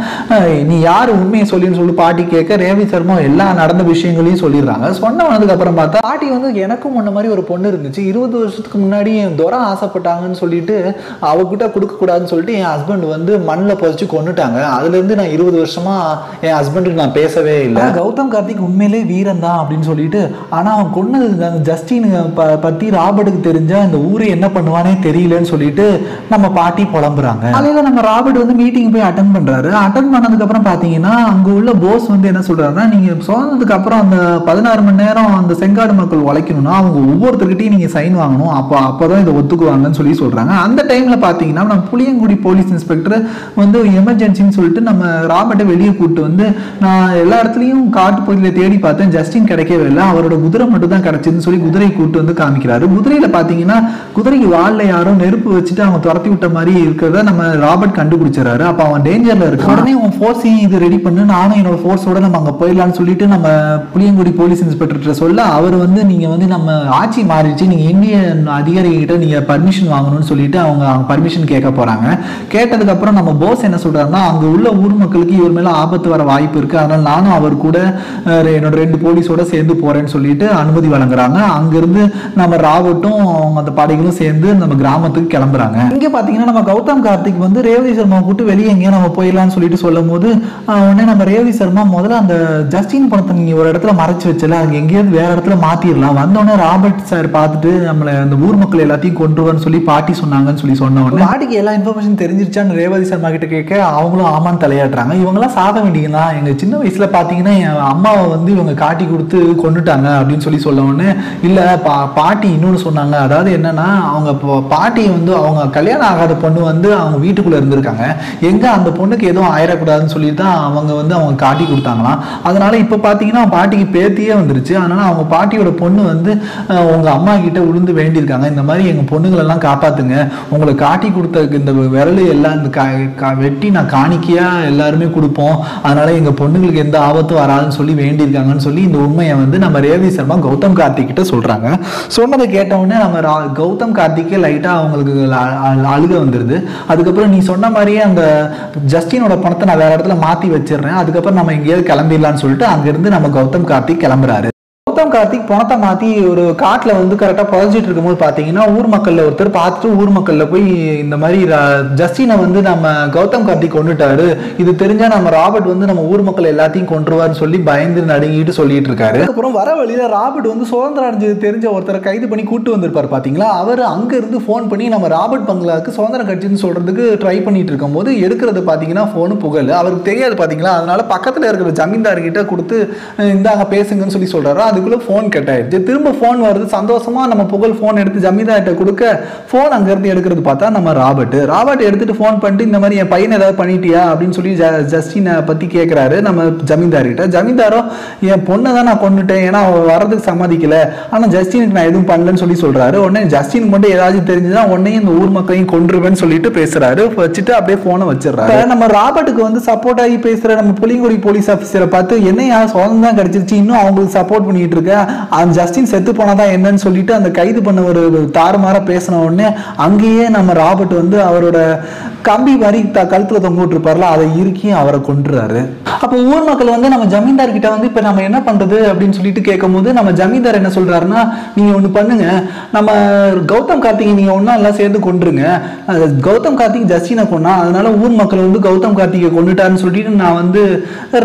நீ யாரு உண்மையை சொல்லின்னு சொல்லி பாட்டி கேட்க ரேவதி சர்மா எல்லா நடந்த விஷயங்களையும் சொல்லிடுறாங்க. சொன்ன வந்ததுக்கு அப்புறம் பார்த்தா பாட்டி வந்து எனக்கும் முன்ன மாதிரி ஒரு பொண்ணு இருந்துச்சு, 20 வருஷத்துக்கு முன்னாடி என் துறை ஆசைப்பட்டாங்கன்னு சொல்லிட்டு அவகிட்ட கொடுக்க கூடாதுன்னு சொல்லிட்டு என் ஹஸ்பண்ட் வந்து மண்ணில் புதைச்சு கொண்டுட்டாங்க. அதுல இருந்து நான் 20 வருஷமா என் ஹஸ்பண்டுக்கு நான் பேசவே இல்லை. கௌதம் கார்த்திக் உண்மையிலே வீரன் தான் அப்படின்னு சொல்லிட்டு, ஆனா அவன் கொன்னது ஜஸ்டின் பத்தி ராபர்ட்டுக்கு தெரிஞ்சா இந்த ஊரு என்ன பண்ணுவானே தெரியலன்னு சொல்லிட்டு நம்ம பாட்டி புலம்புறாங்க. காலையில நம்ம ராபர்ட் வந்து மீட்டிங் போய் அட்டெண்ட் பண்றாரு. அட்டெண்ட் பண்ணதுக்கு அப்புறம் பாத்தீங்கன்னா அங்க உள்ள போஸ் வந்து என்ன சொல்றாருன்னா நீங்க சொன்னதுக்கு அப்புறம் அந்த 16 மணி நேரம் அந்த செங்காடு மக்கள் உழைக்கணும்னா அவங்க ஒவ்வொருத்தருக்கிட்டையும் நீங்க சைன் வாங்கணும், அப்பதான் இதை ஒத்துக்குவாங்கன்னு சொல்லி சொல்றாங்க. அந்த டைம்ல பாத்தீங்கன்னா நம்ம புளியங்குடி போலீஸ் இன்ஸ்பெக்டர் வந்து எமர்ஜென்சின்னு சொல்லிட்டு நம்ம ராபர்ட்டை வெளியே கூப்பிட்டு வந்து நான் எல்லா இடத்துலயும் காட்டு பகுதியில தேடி பார்த்தேன், ஜஸ்டின் கிடைக்கவே இல்லை, அவரோட குதிரை மட்டும் தான் கிடைச்சதுன்னு சொல்லி குதிரையை கூப்பிட்டு வந்து காமிக்கிறாரு. குதிரையில பாத்தீங்கன்னா குதிரைக்கு வால்ல யாரும் நெருப்பு வச்சுட்டு அவங்க துரத்தி விட்ட மாதிரி இருக்கிறத நம்ம ராபர்ட் கண்டுபிடிச்சாரு. அப்ப அவன் டேஞ்சர்ல இருக்கு. உடனே அவன் ஃபோர்ஸையும் இது ரெடி பண்ணு, நானும் என்னோட ஃபோர்ஸோட நம்ம அங்க போயிடலாம்னு சொல்லிட்டு நம்ம புளியங்குடி போலீஸ் இன்ஸ்பெக்டர் சொல்ல அவர் வந்து நீங்க வந்து நம்ம ஆட்சி மாறிடுச்சு, நீங்க இந்தியன் அதிகாரிகிட்ட நீங்க பர்மிஷன் வாங்கணும்னு சொல்லிட்டு அவங்க பர்மிஷன் கேட்க போறாங்க. கேட்டதுக்கு அப்புறம் நம்ம போஸ் என்ன சொல்றாருன்னா அங்க உள்ள ஊர் மக்களுக்கு இவர் மேல ஆபத்து வர வாய்ப்பு இருக்கு, அதனால நானும் அவர் கூட என்னோட 2 போலீஸோட சேர்ந்து போறேன்னு சொல்லிட்டு அனுமதி வழங்குறாங்க. அங்கிருந்து நம்ம ராபர்ட்டும் அவங்க அந்த படைகளும் சேர்ந்து நம்ம கிராமத்துக்கு கிளம்புறாங்க. இங்க பாத்தீங்கன்னா நம்ம கௌதம் கார்த்திக் வந்து ரேவதி சர்மா கூப்பிட்டு வெளியே எங்கேயும் நம்ம போயிடலாம்னு சொல்லிட்டு சொல்லும் போது உடனே நம்ம ரேவதி சர்மா முதல்ல அந்த ஜஸ்டின் பணத்தை நீங்க ஒரு இடத்துல மறைச்சு வச்சுல அங்கே எங்கேயாவது வேறு இடத்துல மாற்றிடலாம். வந்தோடனே ராபர்ட் சார் பார்த்துட்டு நம்மளை அந்த ஊர் மக்கள் எல்லாத்தையும் கொண்டுருவான்னு சொல்லி பாட்டி சொன்னாங்கன்னு சொல்லி சொன்னவொடனே பாட்டிக்கு எல்லா இன்ஃபர்மேஷன் தெரிஞ்சிருச்சான்னு ரேவதி சர்மா கிட்ட கேட்க அவங்களும் ஆமான்னு தலையாடுறாங்க. இவங்கெல்லாம் சாக வேண்டியதுதான், எங்கள் சின்ன வயசில் பார்த்தீங்கன்னா என் அம்மாவை வந்து இவங்க காட்டி கொடுத்து கொண்டுட்டாங்க அப்படின்னு சொல்லி சொல்லவுடனே இல்லை பாட்டி இன்னொன்று சொன்னாங்க. அதாவது என்னென்னா அவங்க பாட்டியை வந்து அவங்க கல்யாணம் ஆகாத பொண்ணு வந்து அவங்க வீட்டுக்குள்ளே இருந்திருக்காங்க, எங்கே அந்த பொண்ணுக்கு எதுவும் ஆயிடக்கூடாதுன்னு சொல்லி தான் அவங்க வந்து அவங்க காட்டி கொடுத்தாங்களாம். அதனால இப்போ பார்த்தீங்கன்னா பாட்டிக்கு பேத்தியே வந்துருச்சு. அதனால அவங்க பாட்டியோட பொண்ணு வந்து உங்க அம்மா கிட்ட விழுந்து வேண்டியிருக்காங்க, இந்த மாதிரி எங்க பொண்ணுங்களெல்லாம் காப்பாத்துங்க, உங்களை காட்டி கொடுத்த இந்த விரல் எல்லாம் இந்த வெட்டி நான் காணிக்கையா எல்லாருமே கொடுப்போம், அதனால எங்க பொண்ணுங்களுக்கு எந்த ஆபத்தும் வராதுன்னு சொல்லி வேண்டியிருக்காங்கன்னு சொல்லி இந்த உண்மையை வந்து நம்ம ரேவதி சர்மா கௌதம் கார்த்திக் கிட்ட சொல்றாங்க. சொன்னதை கேட்டவுடனே நம்ம கௌதம் கார்த்திக்கே லைட்டா அவங்களுக்கு அழுக வந்துருது. அதுக்கப்புறம் நீ சொன்ன மாதிரியே அந்த ஜஸ்டினோட பணத்தை நான் வேற இடத்துல மாத்தி வச்சிடறேன், அதுக்கப்புறம் நம்ம எங்கேயாவது கிளம்பிடலான்னு சொல்லிட்டு அங்கிருந்து நம்ம கௌதம் கார்த்திக் கிளம்புறாரு. கௌதம் கார்த்திக் பணத்தை மாற்றி ஒரு காட்டில் வந்து கரெக்டாக புதைஞ்சிட்டு இருக்கும்போது பார்த்தீங்கன்னா ஊர் மக்களில் ஒருத்தர் பார்த்துட்டு ஊர் மக்களில் போய் இந்த மாதிரி ஜஸ்டினை வந்து நம்ம கௌதம் கார்த்திக் கொண்டுட்டாரு, இது தெரிஞ்சால் நம்ம ராபர்ட் வந்து நம்ம ஊர் மக்கள் எல்லாத்தையும் கொண்டுருவார்னு சொல்லி பயந்து நடுங்கிட்டு சொல்லிட்டு இருக்காரு. அப்புறம் வர வழியில் ராபர்ட் வந்து சுதந்திரம் அடைஞ்சது தெரிஞ்ச ஒருத்தரை கைது பண்ணி கூட்டு வந்திருப்பார் பார்த்தீங்களா, அவர் அங்கேருந்து ஃபோன் பண்ணி நம்ம ராபர்ட் பங்களாவுக்கு சுதந்திரம் கட்சின்னு சொல்கிறதுக்கு ட்ரை பண்ணிட்டு இருக்கும்போது எடுக்கிறது பார்த்தீங்கன்னா ஃபோனு புகழ், அவருக்கு தெரியாது பார்த்தீங்களா, அதனால பக்கத்தில் இருக்கிற ஜமீன்தார்கிட்ட கொடுத்து இந்தாங்க பேசுங்கன்னு சொல்லி சொல்கிறாரு. அது போன் கட் ஆயிடுச்சு. திரும்ப போன் வருது சந்தோஷமா நம்ம புகழ் போன் எடுத்து ஜமீன்தார்கிட்ட கொடுக்க போன் அங்க இருந்து எடுக்கிறது பார்த்தா நம்ம ராபர்ட் எடுத்துட்டு போன் பண்ணிட்டு இந்த மாதிரி என் பையன் ஏதாவது பண்ணிட்டியா அப்படின்னு சொல்லி ஜஸ்டினை பத்தி கேட்கிறாரு நம்ம ஜமீன்தார்கிட்ட. ஜமீன்தாரோ என் பொண்ணை தான் நான் கொண்டுட்டேன், ஏன்னா அவன் வரதுக்கு சம்மதிக்கல, ஆனா ஜஸ்டினுக்கு நான் எதுவும் பண்ணலன்னு சொல்லி சொல்றாரு. உடனே ஜஸ்டின் மட்டும் ஏதாச்சும் தெரிஞ்சுதான் உடனே இந்த ஊர் மக்களையும் கொண்டுருவேன்னு சொல்லிட்டு பேசுறாரு, வச்சுட்டு அப்படியே போனை வச்சிடறாரு. நம்ம ராபர்ட்டுக்கு வந்து சப்போர்ட் ஆகி பேசுற நம்ம புலியங்குடி போலீஸ் ஆபீசரை பார்த்து என்னையா சுதந்திரம் தான் கிடைச்சிருச்சு, இன்னும் அவங்களுக்கு சப்போர்ட் பண்ணிட்டு ஜஸ்டின் செத்து போனதான் என்னன்னு சொல்லிட்டு அந்த கைது பண்ண ஒரு தாறுமாற பேசின உடனே அங்கேயே நம்ம ராபர்ட் வந்து அவரோட கம்பி மாதிரி கழுத்துல தொங்க விட்டுருப்பார்ல அதை இறுக்கி அவரை கொண்டுறாரு. அப்போ ஊர் மக்கள் வந்து நம்ம ஜமீன்தார் கிட்ட வந்து இப்போ நம்ம என்ன பண்றது அப்படின்னு சொல்லிட்டு கேட்கும் போது நம்ம ஜமீன்தார் என்ன சொல்றாருன்னா நீங்க ஒண்ணு பண்ணுங்க, நம்ம கௌதம் கார்த்திக் நீங்க ஒன்னா எல்லாம் சேர்ந்து கொண்டுருங்க, கௌதம் கார்த்திக் ஜஸ்டினை கொண்டா அதனால ஊர் மக்கள் வந்து கௌதம் கார்த்திகை கொண்டுட்டாருன்னு சொல்லிட்டு நான் வந்து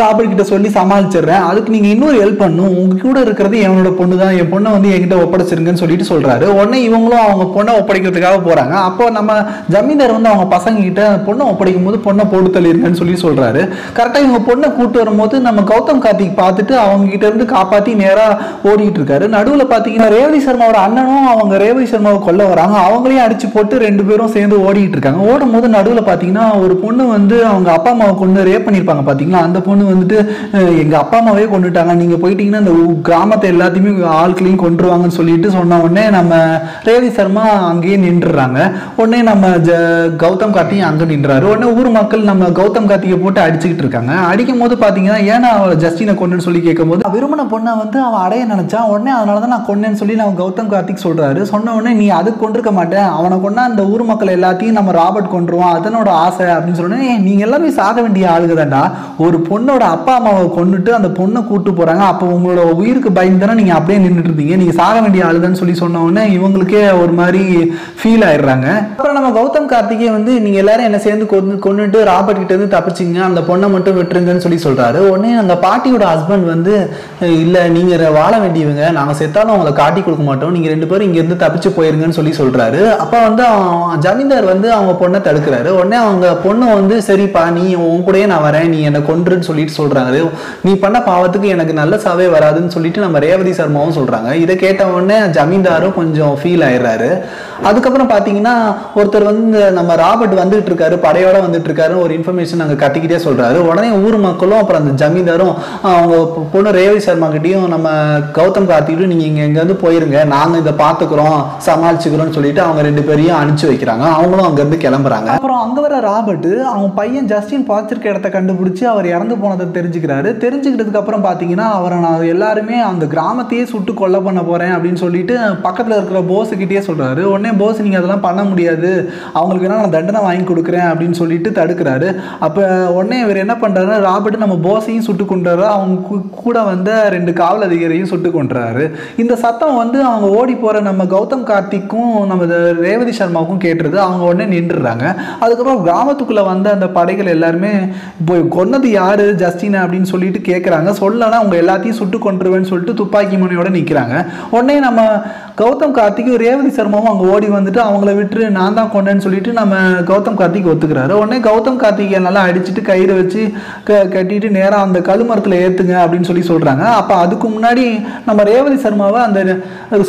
ராபர்ட் கிட்ட சொல்லி சமாளிச்சிடுறேன், அதுக்கு நீங்க இன்னொரு ஹெல்ப் பண்ணும், உங்க கூட இருக்கிறது என்னோட பொண்ணு தான், என் பொண்ணை வந்து என்கிட்ட ஒப்படைச்சிருங்கன்னு சொல்லிட்டு சொல்றாரு. உடனே இவங்களும் அவங்க பொண்ணை ஒப்படைக்கிறதுக்காக போறாங்க. அப்போ நம்ம ஜமீன்தார் வந்து அவங்க பசங்க கிட்ட பொண்ணை ஒப்படைக்கும் போது பொண்ணை போட்டு தள்ளிருங்கன்னு சொல்லி சொல்றாரு. கரெக்டா இவங்க பொண்ணை கூட்டு வரும்போது நம்ம கௌதம் கார்த்திக் பார்த்துட்டு அவங்க கிட்ட இருந்து காப்பாத்தி நேரா ஓடிட்டு இருக்காரு. நடுவுல பாத்தீங்கன்னா ரேவதி சர்மாவோட அண்ணனும் அவங்க ரேவதி சர்மாவை கொல்ல வராங்க, அவங்களையும் அடிச்சு போட்டு ரெண்டு பேரும் சேர்ந்து ஓடிட்டு இருக்காங்க. ஓடும் போது நடுவுல பாத்தீங்கன்னா ஒரு பொண்ணு வந்து அவங்க அப்பா அம்மாவை கொண்டு ரேப் பண்ணிருப்பாங்க பாத்தீங்களா, அந்த பொண்ணு வந்துட்டு எங்க அப்பா அம்மாவே கொண்டுட்டாங்க, நீங்க போயிட்டீங்கன்னா அந்த கிராமத்தை எல்லாத்தையுமே ஆட்களையும் கொண்டுருவாங்கன்னு சொல்லிட்டு சொன்ன உடனே நம்ம ரேவதி சர்மா அங்கேயே நின்றுறாங்க. உடனே நம்ம கௌதம் கார்த்திக் அங்கே நின்றாரு. உடனே ஊர் மக்கள் நம்ம கௌதம் கார்த்திகை போட்டு அடிச்சுக்கிட்டு இருக்காங்க. அடிக்கும் போது பார்த்தீங்கன்னா ஏன்னா அவள் ஜஸ்டினை கொண்டுன்னு சொல்லி கேட்கும் போது விரும்பின பொண்ணை வந்து அவன் அடைய நினைச்சா உடனே அதனால தான் நான் கொண்டேன்னு சொல்லி நம்ம கௌதம் கார்த்திக் சொல்றாரு. சொன்ன உடனே நீ அதுக்கு கொண்டிருக்க மாட்டேன், அவனை கொண்டா அந்த ஊர் மக்கள் எல்லாத்தையும் நம்ம ராபர்ட் கொண்டுருவான் அதனோட ஆசை அப்படின்னு சொன்னோடனே நீங்க எல்லாமே சாக வேண்டிய ஆளுக தாண்டா, ஒரு பொண்ணோட அப்பா அம்மாவை கொண்டுட்டு அந்த பொண்ணை கூட்டு போறாங்க, அப்போ உங்களோட உயிருக்கு பயந்துனா நீங்க அப்படியே நின்றுட்டு இருந்தீங்க, நீங்க சாக வேண்டிய ஆளுதான்னு சொல்லி சொன்ன உடனே இவங்களுக்கே ஒரு மாதிரி ஃபீல் ஆயிடுறாங்க. அப்புறம் நம்ம கௌதம் கார்த்திகே வந்து நீங்க எல்லாரும் என்ன சேர்ந்து கொண்டுட்டு ராபர்ட் கிட்ட இருந்து தப்பிச்சிங்க, அந்த பொண்ணை மட்டும் விட்டுருங்கன்னு சொல்லி சொல்றாரு. உடனே அந்த பாட்டியோட ஹஸ்பண்ட் வந்து இல்ல நீங்க வாழ வேண்டியவங்க, நாங்க செத்தாலும் அவங்களை காட்டி கொடுக்க மாட்டோம், நீங்க ரெண்டு பேரும் இங்க இருந்து தப்பிச்சு போயிருங்கன்னு சொல்லி சொல்றாரு. அப்ப வந்து ஜமீன்தார் வந்து அவங்க பொண்ணை தடுக்கிறாரு. உடனே அவங்க பொண்ணு வந்து சரிப்பா நீ உன் கூடயே நான் வரேன், நீ என்னை கொன்றுன்னு சொல்லிட்டு சொல்றாரு, நீ பண்ண பாவத்துக்கு எனக்கு நல்ல சாவே வராதுன்னு சொல்லிட்டு நம்ம ரேவதி சர்மாவும் சொல்றாங்க. இதை கேட்ட உடனே ஜமீன்தாரும் கொஞ்சம் ஃபீல் ஆயிடுறாரு. அதுக்கப்புறம் பாத்தீங்கன்னா ஒருத்தர் வந்து நம்ம ராபர்ட் வந்துட்டு இருக்காரு, படையோட வந்துட்டு இருக்காரு ஒரு இன்ஃபர்மேஷன் அங்க கத்திக்கிட்டே சொல்றாரு. உடனே ஊர் மக்களும் அப்புறம் அந்த ஜமீன்தாரும் அவங்க பொண்ணு ரேவதி சர்மா கிட்டையும் நம்ம கௌதம் கார்த்திகிட்டையும் நீங்க இங்க எங்க இருந்து போயிருங்க, நாங்க இதை பாத்துக்கிறோம் சமாளிச்சுக்கிறோம்னு சொல்லிட்டு அவங்க ரெண்டு பேரையும் அனுப்பிச்சு வைக்கிறாங்க. அவங்களும் அங்க இருந்து கிளம்புறாங்க. அப்புறம் அங்க வர ராபர்ட் அவங்க பையன் ஜஸ்டின் பாத்திருக்க இடத்த கண்டுபிடிச்சு அவர் இறந்து போனதை தெரிஞ்சுக்கிறாரு. தெரிஞ்சுக்கிட்டதுக்கு அப்புறம் பாத்தீங்கன்னா அவரை நான் எல்லாருமே அந்த கிராமத்தையே சுட்டு கொலை பண்ண போறேன் அப்படின்னு சொல்லிட்டு பக்கத்துல இருக்கிற போஸ் கிட்டே சொல்றாரு. உடனே போஸ் நீங்க அதெல்லாம் பண்ண முடியாது, அவங்களுக்கு என்ன நான் தண்டனை வாங்கி கொடுக்குறேன் அப்படின்னு சொல்லிட்டு தடுக்கிறாரு. அப்ப உடனே இவர் என்ன பண்றாரு ராபர்ட் நம்ம போஸையும் சுட்டு கொண்டாரு, அவங்க கூட வந்த ரெண்டு காவல் அதிகாரியையும் சுட்டு கொண்டாரு. இந்த சத்தம் வந்து அவங்க ஓடி போற நம்ம கௌதம் கார்த்திக்கும் நம்ம ரேவதி சர்மாவுக்கும் கேட்டுருது. அவங்க உடனே நின்றுறாங்க. அதுக்கப்புறம் கிராமத்துக்குள்ள வந்த அந்த படைகள் எல்லாருமே போய் கொன்னது யாரு ஜஸ்டின் அப்படின்னு சொல்லிட்டு கேட்கறாங்க. சொல்லலாம் அவங்க எல்லாத்தையும் சுட்டு கொண்டுருவேன்னு சொல்லிட்டு துப்பாக்கி முனையோட நிற்கிறாங்க. உடனே நம்ம கௌதம் கார்த்திக் ரேவதி சர்மாவும் அங்கே ஓடி வந்துட்டு அவங்கள விட்டு நான் தான் கொண்டேன்னு சொல்லிட்டு நம்ம கௌதம் கார்த்திக் ஒத்துக்கிறாரு. உடனே கௌதம் கார்த்திகை நல்லா அடிச்சுட்டு கயிறு வச்சு கட்டிட்டு நேராக அந்த கழுமரத்தில் ஏற்றுங்க அப்படின்னு சொல்லி சொல்கிறாங்க. அப்போ அதுக்கு முன்னாடி நம்ம ரேவதி சர்மாவை அந்த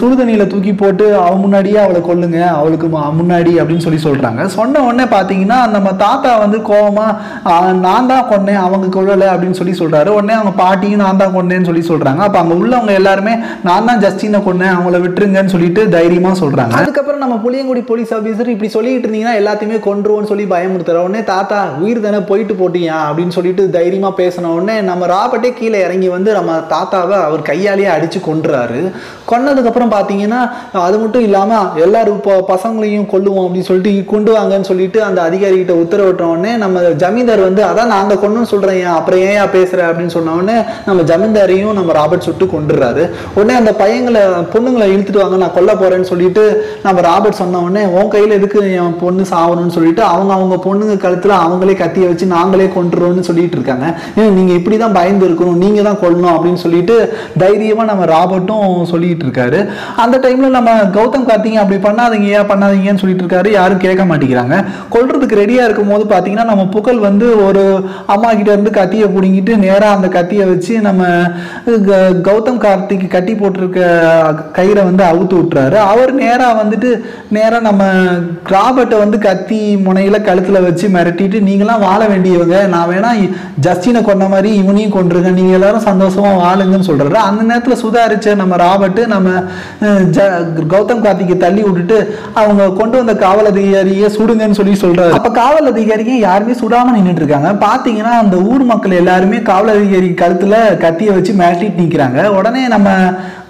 சுடுதண்ணியில் தூக்கி போட்டு அவன் முன்னாடியே அவளை கொல்லுங்க அவளுக்கு முன்னாடி அப்படின்னு சொல்லி சொல்கிறாங்க. சொன்ன உடனே பார்த்தீங்கன்னா நம்ம தாத்தா வந்து கோபமாக நான் தான் கொண்டேன் அவங்க கொள்ளலை அப்படின்னு சொல்லி சொல்கிறாரு. உடனே அவங்க பாட்டியும் நான் தான் கொண்டேன்னு சொல்லி சொல்கிறாங்க. அப்போ அங்கே உள்ளவங்க எல்லாருமே நான் தான் ஜஸ்டினை கொண்டேன் அவங்கள விட்டுருங்கன்னு சொல்லிட்டு தைரியமாக சொல்கிறாங்க. அதுக்கப்புறம் நம்ம புளியங்குடி போலீஸ் ஆஃபீஸர் இப்படி சொல்லிட்டு இருந்தீங்கன்னா எல்லாத்தையுமே கொன்றுவோன்னு சொல்லி பயமுறுத்துற உடனே தாத்தா உயிர் தானே போயிட்டு போட்டியா அப்படின்னு சொல்லிட்டு தைரியமாக பேசின உடனே நம்ம ராபர்ட்டே கீழே இறங்கி வந்து நம்ம தாத்தாவை அவர் கையாலேயே அடித்து கொன்றாரு. கொன்னதுக்கப்புறம் பார்த்தீங்கன்னா அது மட்டும் இல்லாமல் எல்லாரும் இப்போ பசங்களையும் கொள்ளுவோம் அப்படின்னு சொல்லிட்டு கொண்டு வாங்கன்னு சொல்லிட்டு அந்த அதிகாரிகிட்ட உத்தரவிட்டோடனே நம்ம ஜமீன்தார் வந்து அதான் நாங்கள் கொண்டுன்னு சொல்கிறேன் அப்புறம் ஏன் பேசுகிறேன் அப்படின்னு சொன்னோடனே நம்ம ஜமீன்தாரையும் நம்ம ராபர்ட் சுட்டு கொண்டுடுறாரு. உடனே அந்த பையங்களை பொண்ணுங்களை இழுத்துட்டு வாங்க நான் கொல்ல போகிறேன்னு சொல்லிட்டு நம்ம ராபர்ட் சொன்ன உடனே உன் கையில் எதுக்கு என் பொண்ணு சாகணும்னு சொல்லிட்டு அவங்க அவங்க பொண்ணுங்க கழுத்தில் அவங்களே கத்தியை வச்சு நாங்களே கொண்டுடுறோன்னு சொல்லிட்டு இருக்காங்க. நீங்கள் இப்படி தான் பயந்து இருக்கணும் நீங்கள் தான் கொள்ளணும் அப்படின்னு சொல்லிட்டு தைரியமாக நம்ம ராபர்ட்டும் சொல்லிட்டு இருக்காரு. அந்த டைமில் நம்ம கௌதம் கார்த்திக் அப்படி பண்ணாதீங்க ஏன் பண்ணாதீங்கன்னு சொல்லிட்டு இருக்காரு. யாரும் கேட்க மாட்டேங்கிறாங்க. கொல்றதுக்கு ரெடியாக இருக்கும் போது பார்த்தீங்கன்னா நம்ம புகழ் வந்து ஒரு அம்மா கிட்ட இருந்து கத்தியை பிடிங்கிட்டு நேராக அந்த கத்தியை வச்சு நம்ம கௌதம் கார்த்திக் கட்டி போட்டிருக்க கயிறை வந்து அவுத்து விட்டுறாரு. அவர் நேராக வந்துட்டு நேராக நம்ம ராபர்ட்டை வந்து கத்தி முனையில் கழுத்தில் வச்சு மிரட்டிட்டு நீங்களாம் வாழ வேண்டியவங்க நான் வேணா ஜஸ்டினை கொண்ட மாதிரி இவனையும் கொண்டிருக்கேன் நீங்கள் எல்லாரும் சந்தோஷமா வாழுங்கன்னு சொல்றாரு. அந்த நேரத்தில் சுதாரிச்ச நம்ம ராபர்ட் நம்ம கௌதம் கார்த்திகை தள்ளி விட்டுட்டு அவங்க கொண்டு வந்த காவல் அதிகாரியை சுடுங்கன்னு சொல்லி சொல்றாரு. அப்ப காவல் அதிகாரியை யாருமே சுடாம நின்றுட்டு இருக்காங்க. பாத்தீங்கன்னா அந்த ஊர் மக்கள் எல்லாருமே காவல் அதிகாரி கழுத்துல கத்தியை வச்சு மிரட்டிட்டு நிக்கிறாங்க. உடனே நம்ம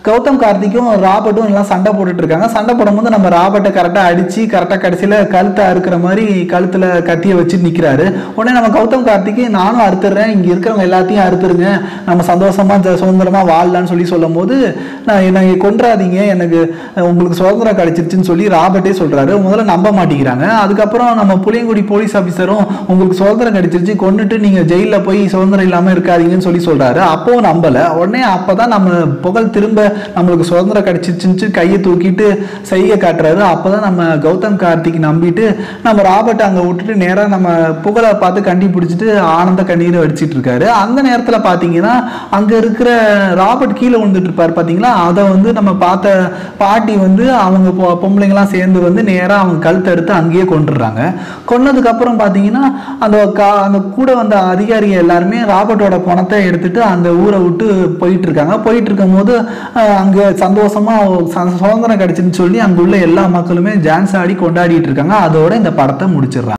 கௌதம் கார்த்திக்கும் ராபர்ட்டும் எல்லாம் சண்டை போட்டுட்டு இருக்காங்க. சண்டை போடும்போது நம்ம ராபர்ட்டை கரெக்டாக அடித்து கரெக்டாக கடைசியில் கழுத்தை அறுக்கிற மாதிரி கழுத்தில் கத்தியை வச்சு நிற்கிறாரு. உடனே நம்ம கௌதம் கார்த்திக்கு நானும் அறுத்துடுறேன் இங்கே இருக்கிறவங்க எல்லாத்தையும் அறுத்துருங்க நம்ம சந்தோஷமாக சுதந்திரமாக வாழலான்னு சொல்லி சொல்லும் போது நான் என்னை கொன்றாதீங்க எனக்கு உங்களுக்கு சுதந்திரம் கிடைச்சிருச்சுன்னு சொல்லி ராபர்ட்டே சொல்கிறாரு. முதல்ல நம்ப மாட்டேங்கிறாங்க. அதுக்கப்புறம் நம்ம புளியங்குடி போலீஸ் ஆஃபீஸரும் உங்களுக்கு சுதந்திரம் கிடைச்சிருச்சு கொண்டுட்டு நீங்கள் ஜெயிலில் போய் சுதந்திரம் இல்லாமல் இருக்காதீங்கன்னு சொல்லி சொல்கிறாரு. அப்போவும் நம்பலை. உடனே அப்போ தான் நம்ம புகழ் திரும்ப நம்மளுக்கு சுதந்திரம் கிடைச்சிருச்சு கையை தூக்கிட்டு செய்ய காட்டுறாரு. அப்போதான் நம்ம கௌதம் கார்த்திக் நம்பிட்டு நம்ம ராபர்ட் அங்கே விட்டுட்டு நேராக நம்ம புகழை பார்த்து கண்டி பிடிச்சிட்டு ஆனந்த கண்ணீரை அடிச்சிட்டு இருக்காரு. அந்த நேரத்தில் பார்த்தீங்கன்னா அங்கே இருக்கிற ராபர்ட் கீழே விழுந்துட்டு இருப்பார் பார்த்தீங்களா. அதை வந்து நம்ம பார்த்த பாட்டி வந்து அவங்க பொம்பளைங்களாம் சேர்ந்து வந்து நேராக அவங்க கழுத்தை எடுத்து அங்கேயே கொண்டுடுறாங்க. கொன்னதுக்கப்புறம் பார்த்தீங்கன்னா அந்த கூட வந்த அதிகாரிங்க எல்லாருமே ராபர்ட்டோட பணத்தை எடுத்துட்டு அந்த ஊரை விட்டு போயிட்டு இருக்காங்க. போயிட்டு இருக்கும் போது அங்கே சந்தோஷமாக சுதந்திரம் கிடைச்சின்னு சொல்லி அங்குள்ள எல்லா மக்களுமே டான்ஸ் ஆடி கொண்டாடிட்டு இருக்காங்க. அதோட இந்த படத்தை முடிச்சிடுறாங்க.